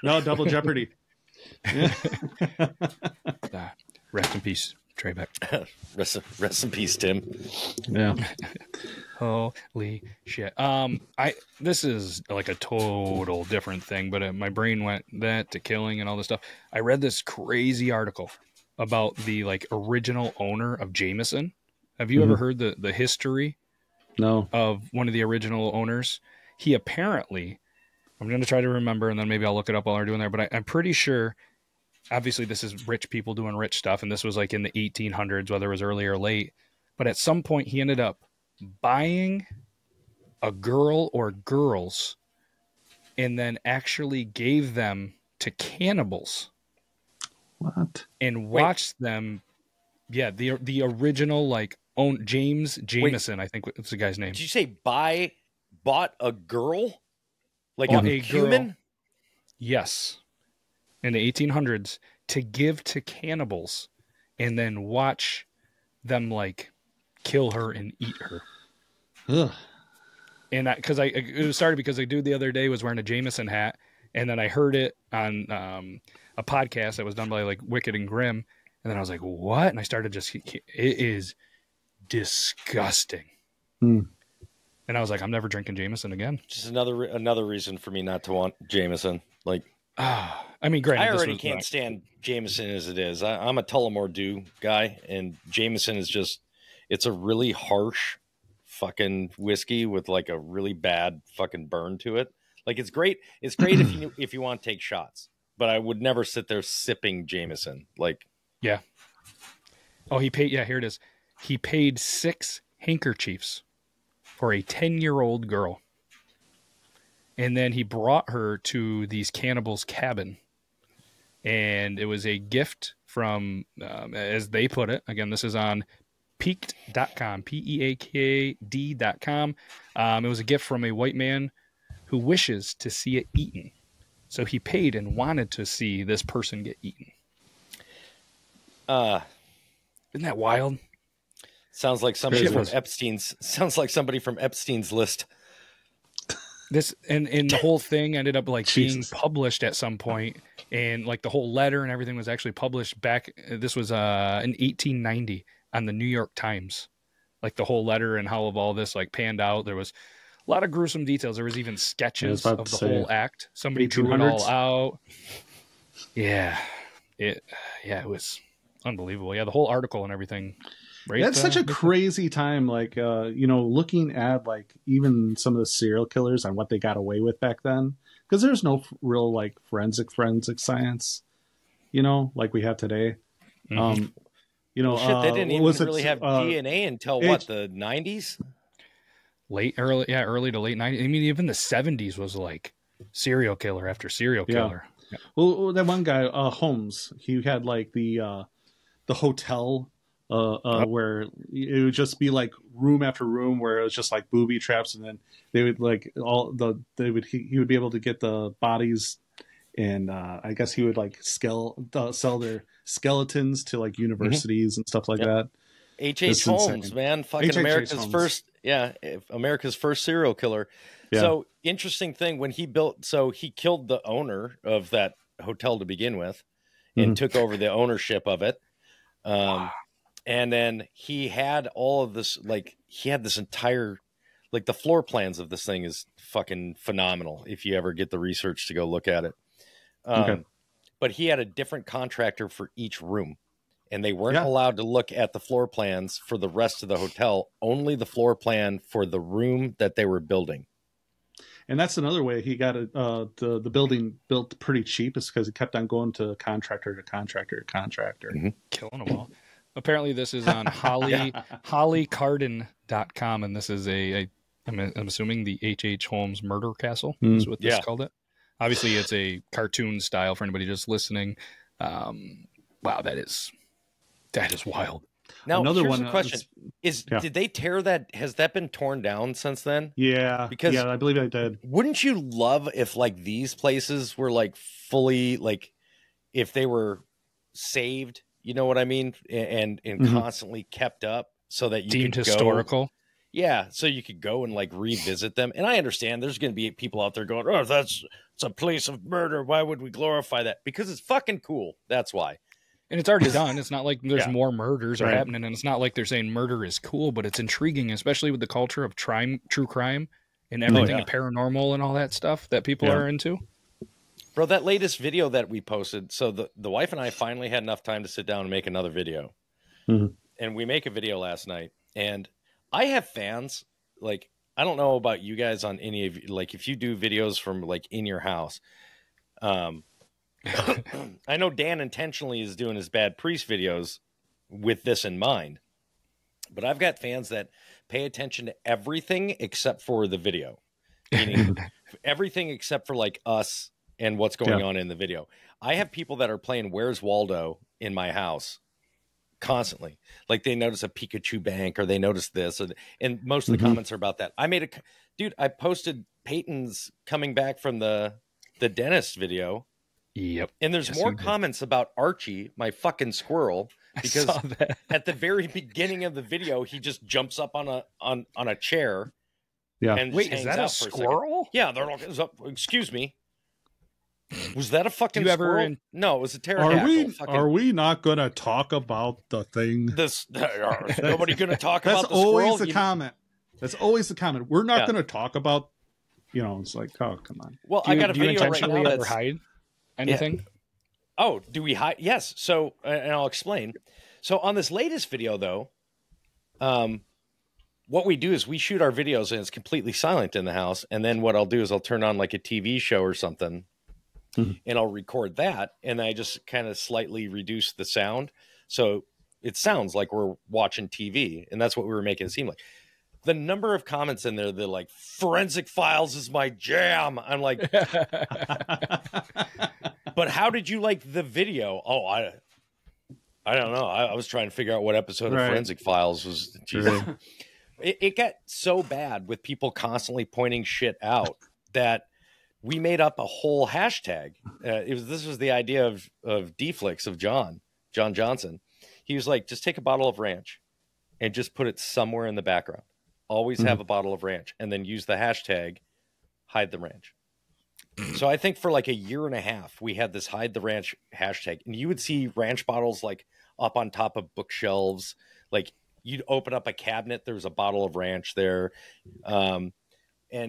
No, double jeopardy. Yeah. Rest in peace, Trey Beck. Rest in peace, Tim. Yeah. Holy shit. This is like a total different thing, but my brain went to killing and all this stuff. I read this crazy article about the like original owner of Jameson. Have you ever heard the history? No. Of one of the original owners? He apparently, I'm going to try to remember, and then maybe I'll look it up while we're doing there, but I'm pretty sure, obviously this is rich people doing rich stuff, and this was like in the 1800s, whether it was early or late, but at some point he ended up buying a girl or girls and then actually gave them to cannibals. What? And watched them. Yeah. The original, like, own Jameson, I think was the guy's name. Did you say bought a girl? Like a human? Girl, yes. In the 1800s to give to cannibals and then watch them, like, kill her and eat her. Ugh. And it started because a dude the other day was wearing a Jameson hat, and then I heard it on a podcast that was done by like Wicked and Grim, and then I was like, what? And I started it is disgusting. And I was like, I'm never drinking Jameson again. Just another reason for me not to want Jameson. Like, I mean, granted, I already can't stand Jameson as it is. I'm a Tullamore Dew guy, and Jameson is just, it's a really harsh fucking whiskey with like a really bad fucking burn to it. Like, it's great. It's great if you want to take shots. but I would never sit there sipping Jameson. Like, yeah. Oh, he paid. Yeah, here it is. He paid 6 handkerchiefs for a 10-year-old girl. And then he brought her to these cannibals' cabin. And it was a gift from, as they put it, again, this is on peaked.com, peakd.com. It was a gift from a white man who wishes to see it eaten. So he paid and wanted to see this person get eaten. Isn't that wild? Sounds like somebody from Epstein's. Sounds like somebody from Epstein's list. This and the whole thing ended up like being published at some point, and like the whole letter and everything was actually published back. This was in 1890 on the New York Times, like the whole letter and how of all this like panned out. There was a lot of gruesome details. There was even sketches of the whole act. Somebody drew it all out. Yeah, it was unbelievable. Yeah, the whole article and everything. Right. That's such a crazy time, like, you know, looking at like even some of the serial killers and what they got away with back then, because there's no real like forensic science, you know, like we have today. Mm-hmm. You know, well, shit, they didn't even really have DNA until what, the 90s? Early to late 90s. I mean, even the 70s was like serial killer after serial killer. Yeah. Well, that one guy, Holmes, he had like the hotel. Where it would just be like room after room where it was just like booby traps, and then they would like he would be able to get the bodies, and I guess he would like sell their skeletons to like universities and stuff like that. H.H. Holmes, man, fucking America's first serial killer. Yeah. So interesting thing when he built, so he killed the owner of that hotel to begin with, and took over the ownership of it. Wow. And then he had all of this, like he had this entire, like the floor plans of this thing is fucking phenomenal. If you ever get the research to go look at it, but he had a different contractor for each room, and they weren't allowed to look at the floor plans for the rest of the hotel, only the floor plan for the room that they were building. And that's another way he got the building built pretty cheap, is because he kept on going to contractor to contractor to contractor, killing them all. Apparently this is on hollycarden.com, and this is I'm assuming the H.H. Holmes murder castle is what this called it. Obviously it's a cartoon style for anybody just listening. Wow, that is wild. Now another one, question is, did they tear that? Has that been torn down since then? Yeah. Because I believe they did. Wouldn't you love if like these places were like fully, like if they were saved, you know what I mean? And constantly kept up so that you deemed could go, historical. Yeah. So you could go and like revisit them. And I understand there's going to be people out there going, oh, it's a place of murder. Why would we glorify that? Because it's fucking cool. That's why. And it's already done. It's not like there's more murders are happening. And it's not like they're saying murder is cool, but it's intriguing, especially with the culture of true crime and everything paranormal and all that stuff that people are into. Bro, that latest video that we posted, so the wife and I finally had enough time to sit down and make another video. And we make a video last night. And I have fans, like, I don't know about you guys on any of, like, if you do videos from, like, in your house. I know Dan intentionally is doing his Bad Priest videos with this in mind. But I've got fans that pay attention to everything except for the video. Meaning everything except for, like, us and what's going on in the video. I have people that are playing Where's Waldo in my house constantly. Like they notice a Pikachu bank, or they notice this, or and most of the comments are about that. I made a dude, I posted Peyton's coming back from the dentist video. Yep. And there's more comments about Archie, my fucking squirrel, because at the very beginning of the video, he just jumps up on a chair. Yeah. And wait, is that a squirrel? Yeah, they're like, excuse me. Was that a fucking squirrel? No, it was a pterodactyl. Are we not going to talk about the thing? Nobody going to talk about the squirrel? That's always the comment. That's always the comment. We're not going to talk about, you know, it's like, oh, come on. Well, I got a video right now that's... hide anything? Yeah. Oh, do we hide? Yes. So, and I'll explain. So on this latest video, though, what we do is we shoot our videos and it's completely silent in the house. And then what I'll do is I'll turn on like a TV show or something. Mm-hmm. And I'll record that, and I just kind of slightly reduce the sound. So it sounds like we're watching TV, and that's what we were making it seem like. The number of comments in there, they're like, Forensic Files is my jam. I'm like, but how did you like the video? Oh, I don't know. I was trying to figure out what episode of Forensic Files was. Really? It got so bad with people constantly pointing shit out that we made up a whole hashtag. This was the idea of D-flix, of John Johnson. He was like, just take a bottle of ranch and just put it somewhere in the background. Always have a bottle of ranch, and then use the hashtag hide the ranch. So I think for like a year and a half, we had this hide the ranch hashtag, and you would see ranch bottles like up on top of bookshelves. Like you'd open up a cabinet, there was a bottle of ranch there. And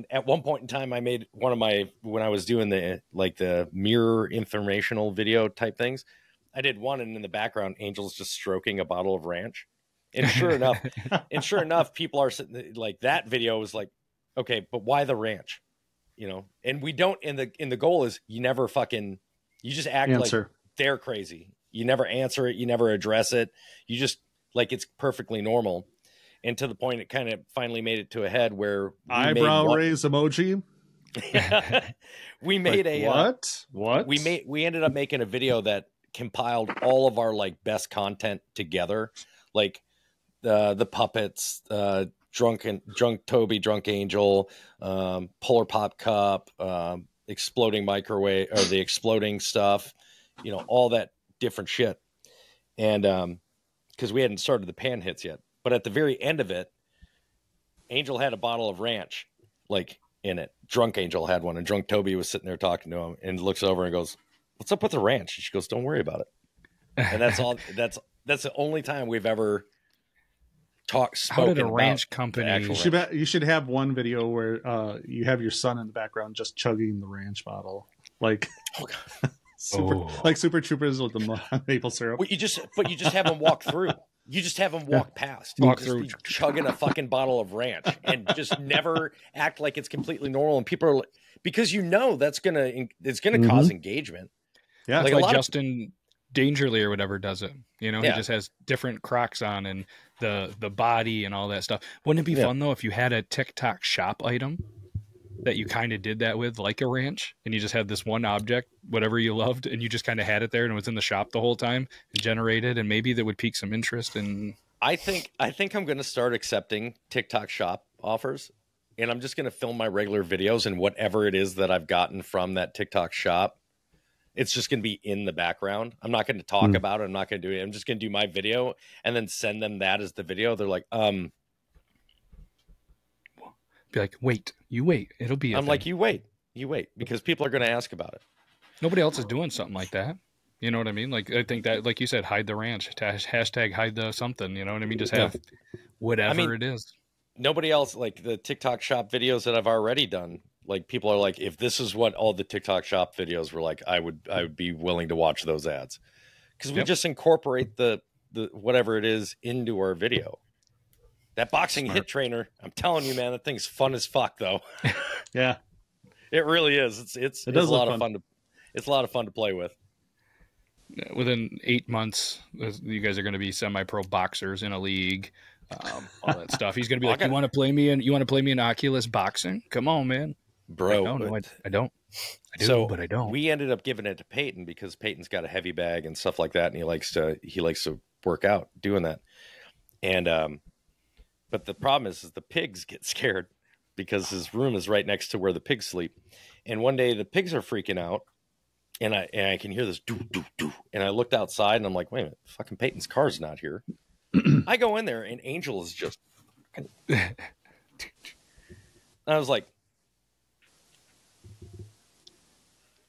at one point in time, I made one of my, when I was doing the mirror informational video type things, I did one, and in the background, Angel's just stroking a bottle of ranch. And sure enough, people are sitting like, that video was like, okay, but why the ranch? You know, and we don't, and the goal is you never fucking, you just act like they're crazy. You never answer it. You never address it. You just like, it's perfectly normal. And to the point, it kind of finally made it to a head where eyebrow raise emoji. We made like, we ended up making a video that compiled all of our like best content together. Like the puppets, drunk Toby, drunk Angel, Polar Pop Cup, exploding microwave, or the exploding stuff, you know, all that different shit. And because we hadn't started the pan hits yet, but at the very end of it, Angel had a bottle of ranch like in it. Drunk Angel had one, and drunk Toby was sitting there talking to him, and looks over and goes, "What's up with the ranch?" And she goes, "Don't worry about it." And that's all. That's the only time we've ever spoken about a ranch company. You should have one video where you have your son in the background just chugging the ranch bottle, like like Super Troopers with the maple syrup. Well, you just have them walk through. You just have them walk past. Walk through, chugging a fucking bottle of ranch, and just never act like it's completely normal. And people are like, because you know that's gonna cause engagement. Yeah, like, Justin Dangerly or whatever does it, you know. He just has different Crocs on and the body and all that stuff. Wouldn't it be fun though if you had a TikTok shop item that you kind of did that with, like a ranch, and you just had this one object, whatever you loved, and you just kind of had it there, and it was in the shop the whole time and generated, and maybe that would pique some interest. And I think I'm going to start accepting TikTok shop offers, and I'm just going to film my regular videos, and whatever it is that I've gotten from that TikTok shop, it's just going to be in the background. I'm not going to talk about it. I'm not going to do it. I'm just going to do my video and then send them that as the video. They're like, be like, wait, it'll be, I'm like, you wait, because people are going to ask about it. Nobody else is doing something like that. You know what I mean? Like, I think that, like you said, hide the ranch, hashtag hide the something, you know what I mean? Just have whatever it is. Nobody else, like the TikTok shop videos that I've already done, like people are like, if this is what all the TikTok shop videos were like, I would be willing to watch those ads, because we just incorporate the whatever it is into our video. That boxing hit trainer, I'm telling you, man, that thing's fun as fuck though. Yeah, it really is. It's a lot of fun. It's a lot of fun to play with. Within 8 months, you guys are going to be semi-pro boxers in a league. All that stuff. He's going to be like, you want to play me in Oculus boxing? Come on, man. Bro, I don't. We ended up giving it to Peyton because Peyton's got a heavy bag and stuff like that, and he likes to work out doing that. And but the problem is the pigs get scared because his room is right next to where the pigs sleep. And one day the pigs are freaking out, and I can hear this doo doo doo, and I looked outside and I'm like, wait a minute, fucking Peyton's car's not here. I go in there and Angel is just. I was like,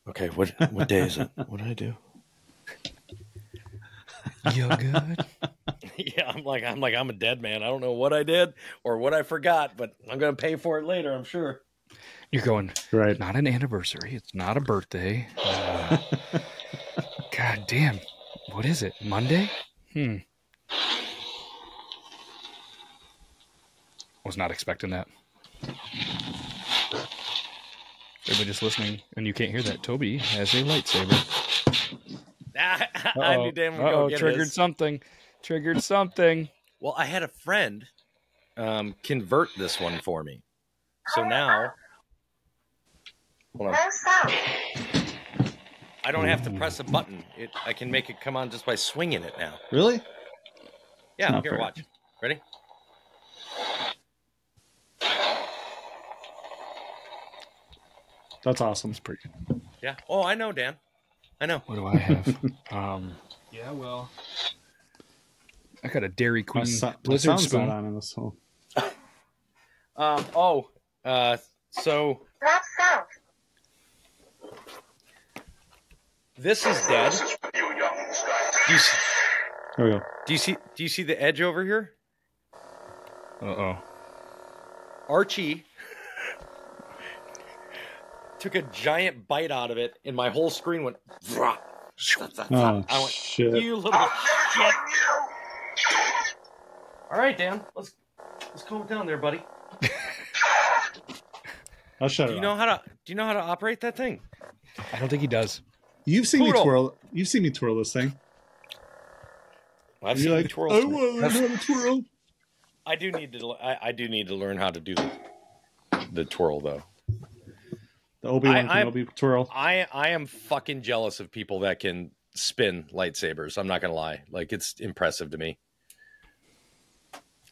okay, what day is it? What did I do? You're good. Yeah, I'm like, I'm a dead man. I don't know what I did or what I forgot, but I'm gonna pay for it later, I'm sure. You're going right. It's not an anniversary. It's not a birthday. God damn! What is it? Monday? Was not expecting that. Everybody just listening, and you can't hear that. Toby has a lightsaber. I knew Dan would go get triggered this. Triggered something. Well, I had a friend convert this one for me. So now... Hold on. I don't have to press a button. I can make it come on just by swinging it now. Really? Yeah, not here, fair. Watch. Ready? That's awesome. It's pretty good. Yeah. Oh, I know, Dan. I know. What do I have? Yeah, well, I got a Dairy Queen Blizzard spoon on in this hole. So this is dead. There we go. Do you see the edge over here? Uh-oh. Archie took a giant bite out of it, and my whole screen went. Oh, I went, shit! You little shit! All right, Dan, let's calm it down there, buddy. I'll shut it. Do you know how to operate that thing? I don't think he does. You've seen me twirl. You've seen me twirl this thing. Well, I've seen you twirl. I want to learn how to twirl. I do need to. I do need to learn how to do the twirl though. The Obi-Wan Kenobi twirl. I am fucking jealous of people that can spin lightsabers. I'm not gonna lie. Like, it's impressive to me.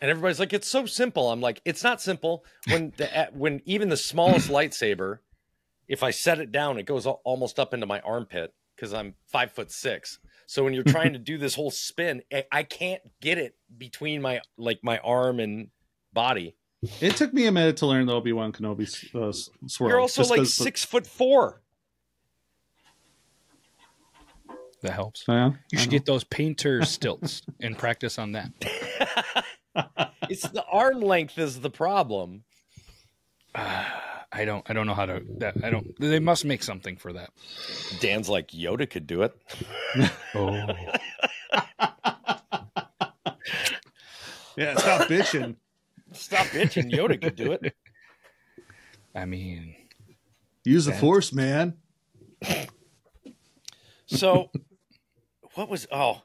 And everybody's like, it's so simple. I'm like, it's not simple. When even the smallest lightsaber, if I set it down, it goes almost up into my armpit because I'm 5'6". So when you're trying to do this whole spin, I can't get it between my my arm and body. It took me a minute to learn the Obi-Wan Kenobi swirl. You're also like 6'4". That helps. Yeah, you should get those painter stilts and practice on that. It's the arm length is the problem. I don't know how to. They must make something for that. Dan's like, Yoda could do it. Oh. Yeah, stop bitching. Stop bitching. Yoda could do it. I mean, use the force, man. So, what was? Oh,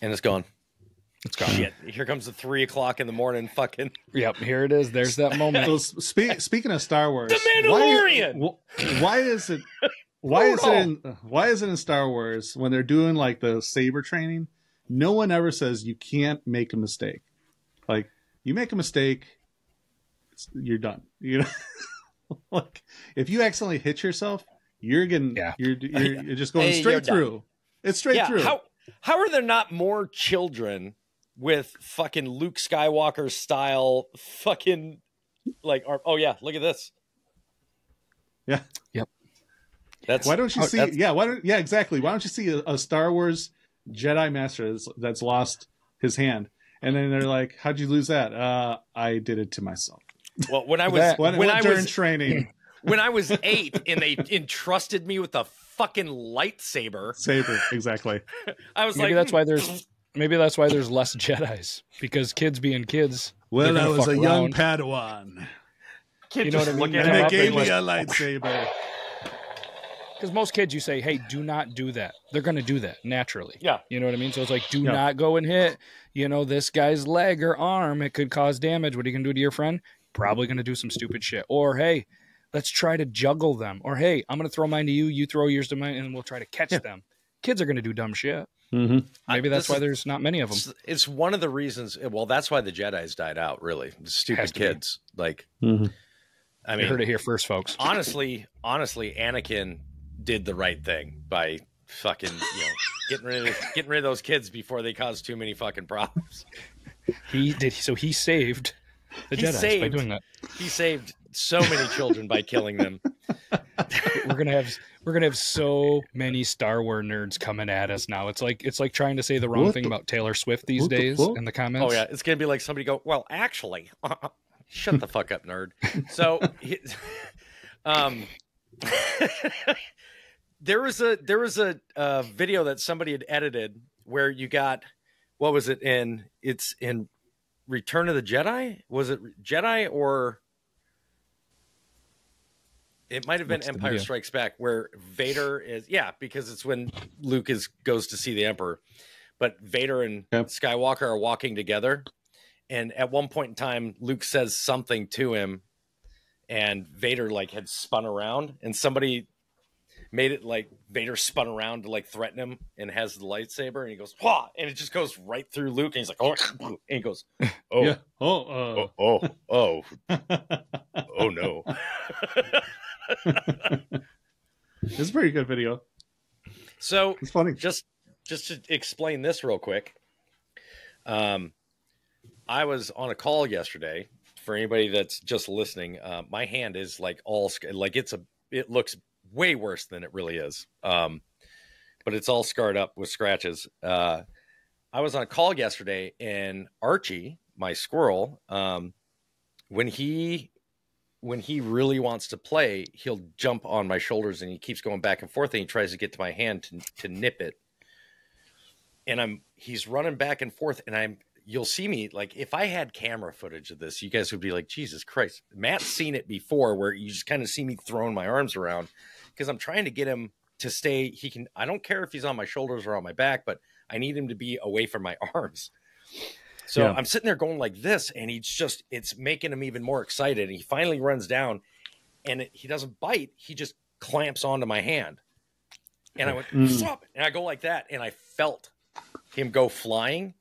and it's gone. It's gone. Shit. Here comes the 3:00 in the morning. Fucking. Yep. Here it is. There's that moment. So speaking of Star Wars, the Mandalorian. Why is it in Star Wars when they're doing like the saber training? No one ever says you can't make a mistake. Like, you make a mistake, you're done. You know, like if you accidentally hit yourself, you're getting, you're just going straight through. Done. It's straight through. How are there not more children with fucking Luke Skywalker style fucking like? Oh yeah, look at this. Yeah. Yep. That's why don't you see? Yeah. Why don't? Yeah. Exactly. Why don't you see a Star Wars Jedi master that's lost his hand, and then they're like, how'd you lose that? I did it to myself. Well, when I was 8 and they entrusted me with a fucking lightsaber. Exactly. I was maybe like, that's why there's less Jedis, because kids being kids. Well, I was a young Padawan. You know what I mean? And they gave me a lightsaber. Because most kids, you say, hey, do not do that. They're going to do that naturally. Yeah. You know what I mean? So it's like, do not go and hit, this guy's leg or arm. It could cause damage. What are you going to do to your friend? Probably going to do some stupid shit. Or, hey, let's try to juggle them. Or, hey, I'm going to throw mine to you. You throw yours to mine, and we'll try to catch them. Kids are going to do dumb shit. Mm-hmm. Maybe that's why there's not many of them. It's one of the reasons. Well, that's why the Jedi's died out, really. Stupid kids. Like, I mean, you heard it here first, folks. Honestly, Anakin did the right thing by fucking getting rid of those kids before they caused too many fucking problems. He did, so he saved the Jedi by doing that. He saved so many children by killing them. We're gonna have so many Star Wars nerds coming at us now. It's like trying to say the wrong thing about Taylor Swift these days in the comments. Oh yeah, it's gonna be like somebody go, well, actually, shut the fuck up, nerd. So, There was a video that somebody had edited where you got, what was it in Return of the Jedi? Was it Jedi or It might have been Empire Strikes Back where Vader is. Yeah, because it's when Luke goes to see the Emperor. But Vader and Skywalker are walking together. And at one point in time, Luke says something to him. And Vader like had spun around. And somebody made it like Vader spun around to like threaten him and has the lightsaber. And he goes, "Wah!" And it just goes right through Luke. And he's like, "Oh." And he goes, "Oh. Yeah. Oh, oh, no." It's a pretty good video. So it's funny. Just to explain this real quick, I was on a call yesterday. For anybody that's just listening, my hand is like all like it looks way worse than it really is, but it's all scarred up with scratches. I was on a call yesterday, and Archie, my squirrel, when he really wants to play, he'll jump on my shoulders and he keeps going back and forth and he tries to get to my hand to nip it. And he's running back and forth, and you'll see me, like, if I had camera footage of this, you guys would be like, "Jesus Christ." Matt's seen it before where you just kind of see me throwing my arms around because I'm trying to get him to stay. I don't care if he's on my shoulders or on my back, but I need him to be away from my arms. So yeah. I'm sitting there going like this, and it's making him even more excited. And he finally runs down, and he doesn't bite. He just clamps onto my hand. And I went, "Stop it." And I go like that. And I felt him go flying.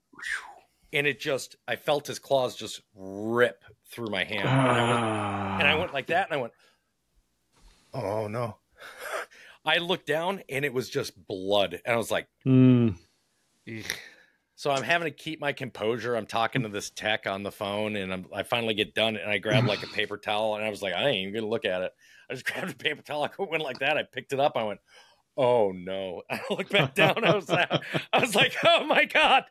And I felt his claws just rip through my hand. And I went like that. And I went, "Oh no." I looked down, and it was just blood. And I was like, So I'm having to keep my composure. I'm talking to this tech on the phone, and I finally get done, and I grab like a paper towel, and I was like, "I ain't even going to look at it." I just grabbed a paper towel. I went like that. I picked it up. I went, "Oh no." I looked back down. I was like, "Oh my God."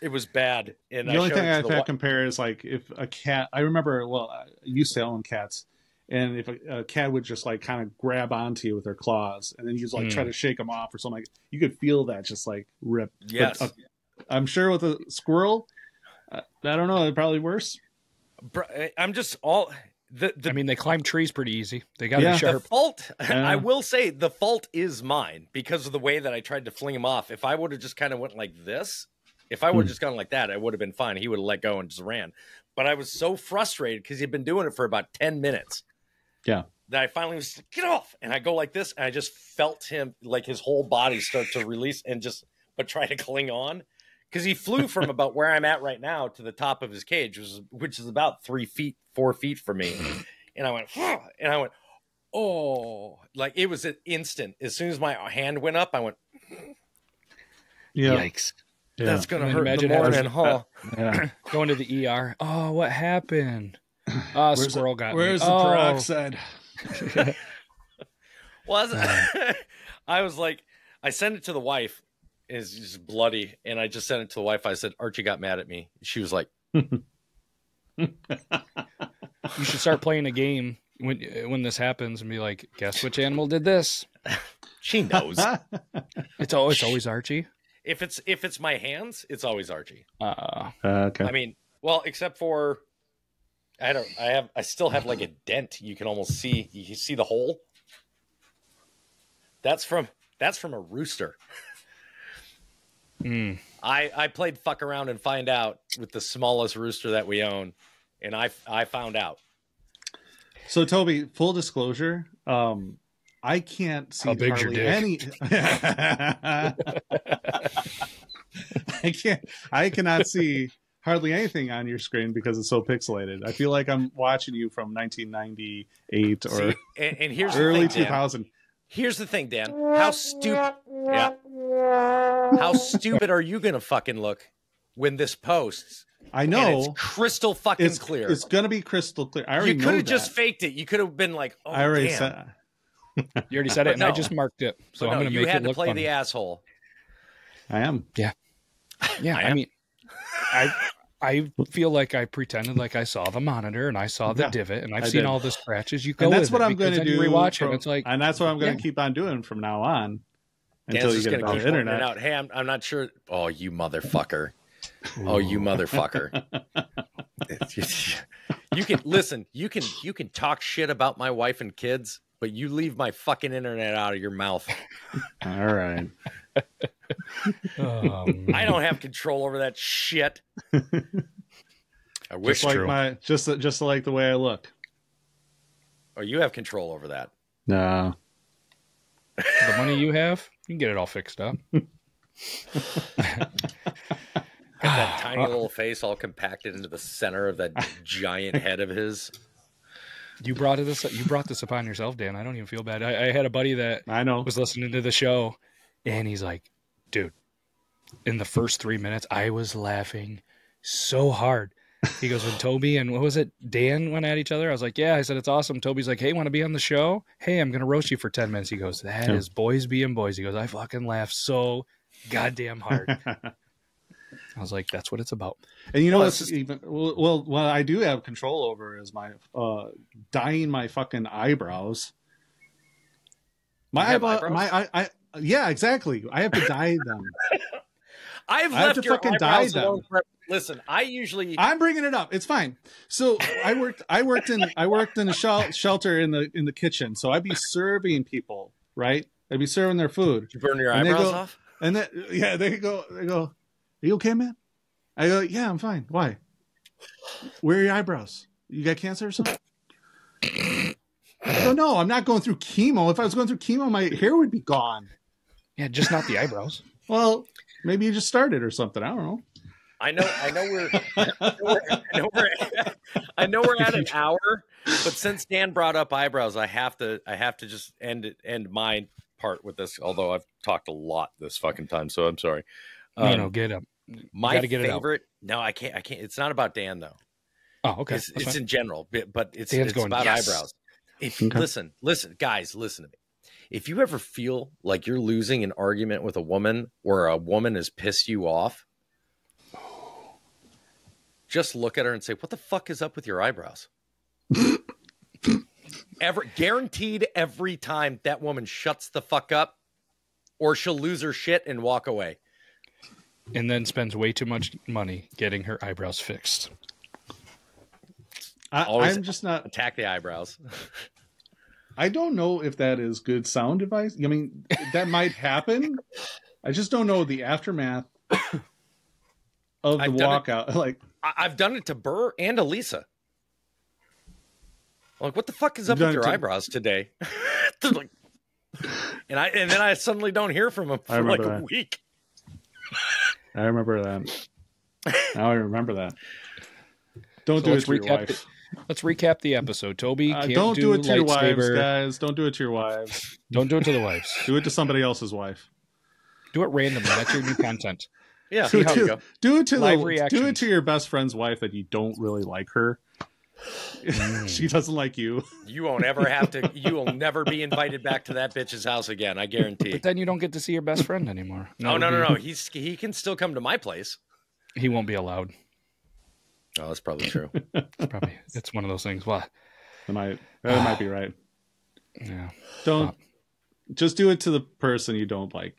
It was bad. And the only thing I can compare is like if a cat, I remember, well, I used to own cats. And if a cat would just like kind of grab onto you with their claws, and then you just like try to shake them off or something, like you could feel that just like rip. Yes, but, I'm sure with a squirrel, I don't know, probably worse. I'm just all I mean, they climb trees pretty easy. They got to be sharp. The fault, I will say, the fault is mine because of the way that I tried to fling him off. If I would have just kind of went like this, if I would have just gone like that, I would have been fine. He would have let go and just ran. But I was so frustrated because he'd been doing it for about 10 minutes. Yeah. That I finally was like, "Get off." And I go like this, and I just felt him, like his whole body start to release and but try to cling on. Because he flew from about where I'm at right now to the top of his cage, which is about 4 feet from me. And I went, and I went, "Oh," like it was an instant. As soon as my hand went up, I went, "Yeah, yikes. Yeah. That's going to hurt." Imagine the morning, going to the ER. "Oh, what happened?" Squirrel got me. Where's the peroxide? I was like, I sent it to the wife. It's just bloody. And I just sent it to the wife. I said, "Archie got mad at me." She was like, "You should start playing a game when this happens and be like, guess which animal did this?" She knows. It's always Archie. If it's my hands, it's always Archie. Okay. I mean, well, except for I still have like a dent. You can almost see, you see the hole. That's from a rooster. I played fuck around and find out with the smallest rooster that we own. And I found out. So Toby, full disclosure, I can't see hardly any. I cannot see hardly anything on your screen because it's so pixelated. I feel like I'm watching you from 1998 or here's early 2000. Here's the thing, Dan. How stupid? Yeah. How stupid are you gonna fucking look when this posts? I know, and it's crystal fucking clear. It's gonna be crystal clear. I already know that. You could have just faked it. You could have been like, "Oh, I already said." You already said it, and I just marked it. So I'm gonna make it look funny. You had to play the asshole. I am. Yeah. Yeah. I mean, I feel like I pretended like I saw the monitor and I saw the divot and I've seen all the scratches. You go and that's what I'm going to do. Rewatch it. It's like, and that's what I'm going to keep on doing from now on until you get on the internet. Out. Hey, I'm not sure. Oh, you motherfucker! Ooh. Oh, you motherfucker! You can listen, you can talk shit about my wife and kids, but you leave my fucking internet out of your mouth. All right. I don't have control over that shit. I wish. Just like my, just like the way I look. Oh, you have control over that. No. The money you have, you can get it all fixed up. Got that tiny little face all compacted into the center of that giant head of his. You brought this upon yourself, Dan. I don't even feel bad. I had a buddy that I know was listening to the show, and he's like, dude, in the first 3 minutes, I was laughing so hard. He goes, when Toby and what was it, Dan went at each other, I was like, yeah, I said, it's awesome. Toby's like, hey, want to be on the show? Hey, I'm going to roast you for 10 minutes. He goes, that is boys being boys. He goes, I fucking laugh so goddamn hard. I was like, that's what it's about. And you know what's even, well, what I do have control over is my dyeing my fucking eyebrows. Yeah, exactly. I have to dye them. Listen, I'm bringing it up. It's fine. So I worked in a shelter in the kitchen. So I'd be serving people, right? I'd be serving their food. Did you burn your eyebrows off? And then, yeah, they go, are you okay, man? I go, yeah, I'm fine. Why? Where are your eyebrows? You got cancer or something? I go, no, I'm not going through chemo. If I was going through chemo, my hair would be gone. Yeah, just not the eyebrows. Well, maybe you just started or something. I don't know. I know we're at an hour, but since Dan brought up eyebrows, I have to just end my part with this. Although I've talked a lot this fucking time, so I'm sorry. No, get up. My favorite. No, I can't. It's not about Dan though. Oh, okay. It's in general, but it's about eyebrows. Listen, guys, listen to me. If you ever feel like you're losing an argument with a woman, or a woman has pissed you off, just look at her and say, what the fuck is up with your eyebrows? Guaranteed every time that woman shuts the fuck up, or she'll lose her shit and walk away. And then spends way too much money getting her eyebrows fixed. I'm just not... Attack the eyebrows. I don't know if that is good sound advice. I mean, that might happen. I just don't know the aftermath of the walkout. Like... I've done it to Burr and Elisa. Like, what the fuck is up with your eyebrows today? Like, and then I suddenly don't hear from him for like a week. I remember that. Now I remember that. Don't do it to your wife. Let's recap the episode. Toby, don't do it to your wives, guys. Don't do it to your wives. Don't do it to the wives. Do it to somebody else's wife. Do it randomly. That's your new content. Yeah, do it to your best friend's wife that you don't really like her. She doesn't like you. You won't ever have to. You will never be invited back to that bitch's house again. I guarantee. But then you don't get to see your best friend anymore. No. He can still come to my place. He won't be allowed. Oh, that's probably true. It's one of those things. Well, that might be right. Yeah. Just do it to the person you don't like.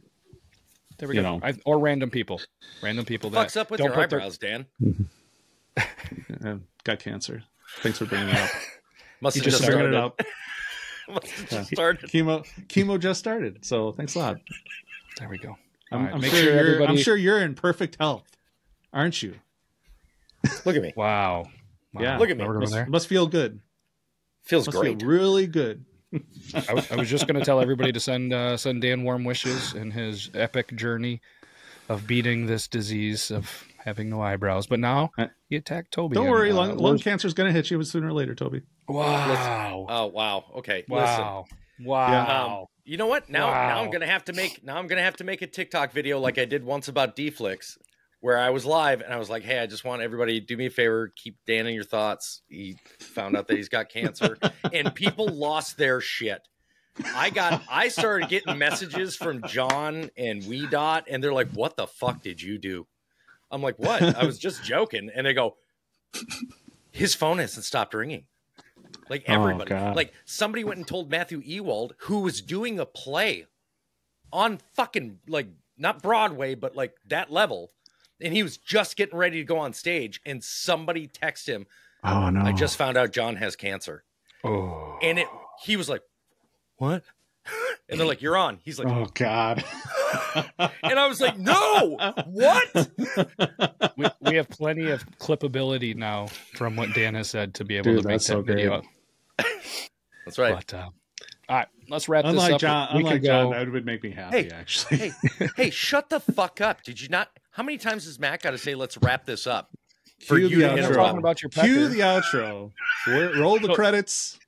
There we go. Or random people. Random people that fucks up with your eyebrows, Dan. Got cancer. Thanks for bringing it up. Must have just started it up. Must have just started. Chemo just started. So thanks a lot. There we go. I'm sure you're in perfect health, aren't you? Look at me. Wow. Yeah. Look at me. Must feel good. Feels great. Feel really good. I was just going to tell everybody to send Dan warm wishes in his epic journey of beating this disease of having no eyebrows. But now you attack Toby. Don't worry, lung cancer is going to hit you sooner or later, Toby. Wow. Oh, wow. Okay. Wow. Listen. Wow. You know what? Now I'm going to have to make a TikTok video like I did once about D-flix, where I was live and I was like, hey, I just want everybody to do me a favor. Keep Dan in your thoughts. He found out that he's got cancer and people lost their shit. I started getting messages from John and WeDot and they're like, what the fuck did you do? I'm like, what? I was just joking. And they go, his phone hasn't stopped ringing. Like everybody, like somebody went and told Matthew Ewald, who was doing a play on fucking like not Broadway, but like that level. And he was just getting ready to go on stage and somebody texted him, Oh no! I just found out John has cancer. Oh. And he was like, "What?" And they're like, "You're on." He's like, "Oh God." And I was like, "No, what?" We have plenty of clippability now from what Dan has said to be able to make that video. That's right. But, all right, let's wrap this up. Unlike John, that would make me happy, actually. Hey, shut the fuck up. Did you not? How many times has Matt got to say, let's wrap this up? For you to get talking about your pecker. Cue the outro. Roll the credits.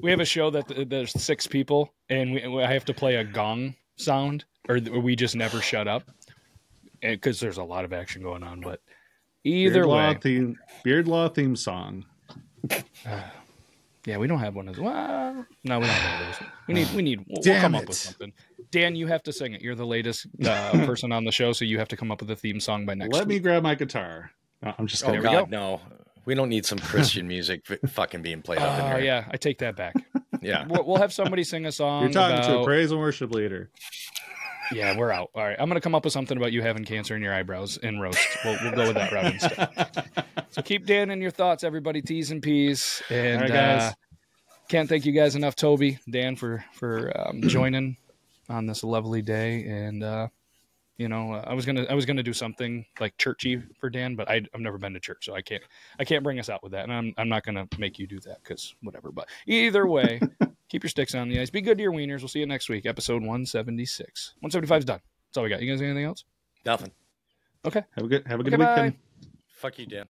We have a show that there's 6 people, and I have to play a gong sound, or we just never shut up, because there's a lot of action going on. But either Beard Law theme song. Yeah, we don't have one as well. No, we don't have those. We'll come up with something. Dan, you have to sing it. You're the latest person on the show, so you have to come up with a theme song by next week. Let me grab my guitar. I'm just kidding. Oh, God, no. We don't need some Christian music fucking being played up in here. Oh, yeah. I take that back. Yeah. We'll have somebody sing a song. You're talking to a praise and worship leader. Yeah, we're out. All right. I'm going to come up with something about you having cancer in your eyebrows and roast. We'll go with that route instead. So keep Dan in your thoughts, everybody. T's and P's. And right, guys. Can't thank you guys enough, Toby, Dan, for joining on this lovely day. And, you know, I was gonna do something like churchy for Dan, but I've never been to church, so I can't bring us out with that, and I'm not gonna make you do that because whatever. But either way, keep your sticks on the ice. Be good to your wieners. We'll see you next week, episode 176. 175's done. That's all we got. You guys got anything else? Nothing. Okay. Have a good weekend. Bye. Fuck you, Dan.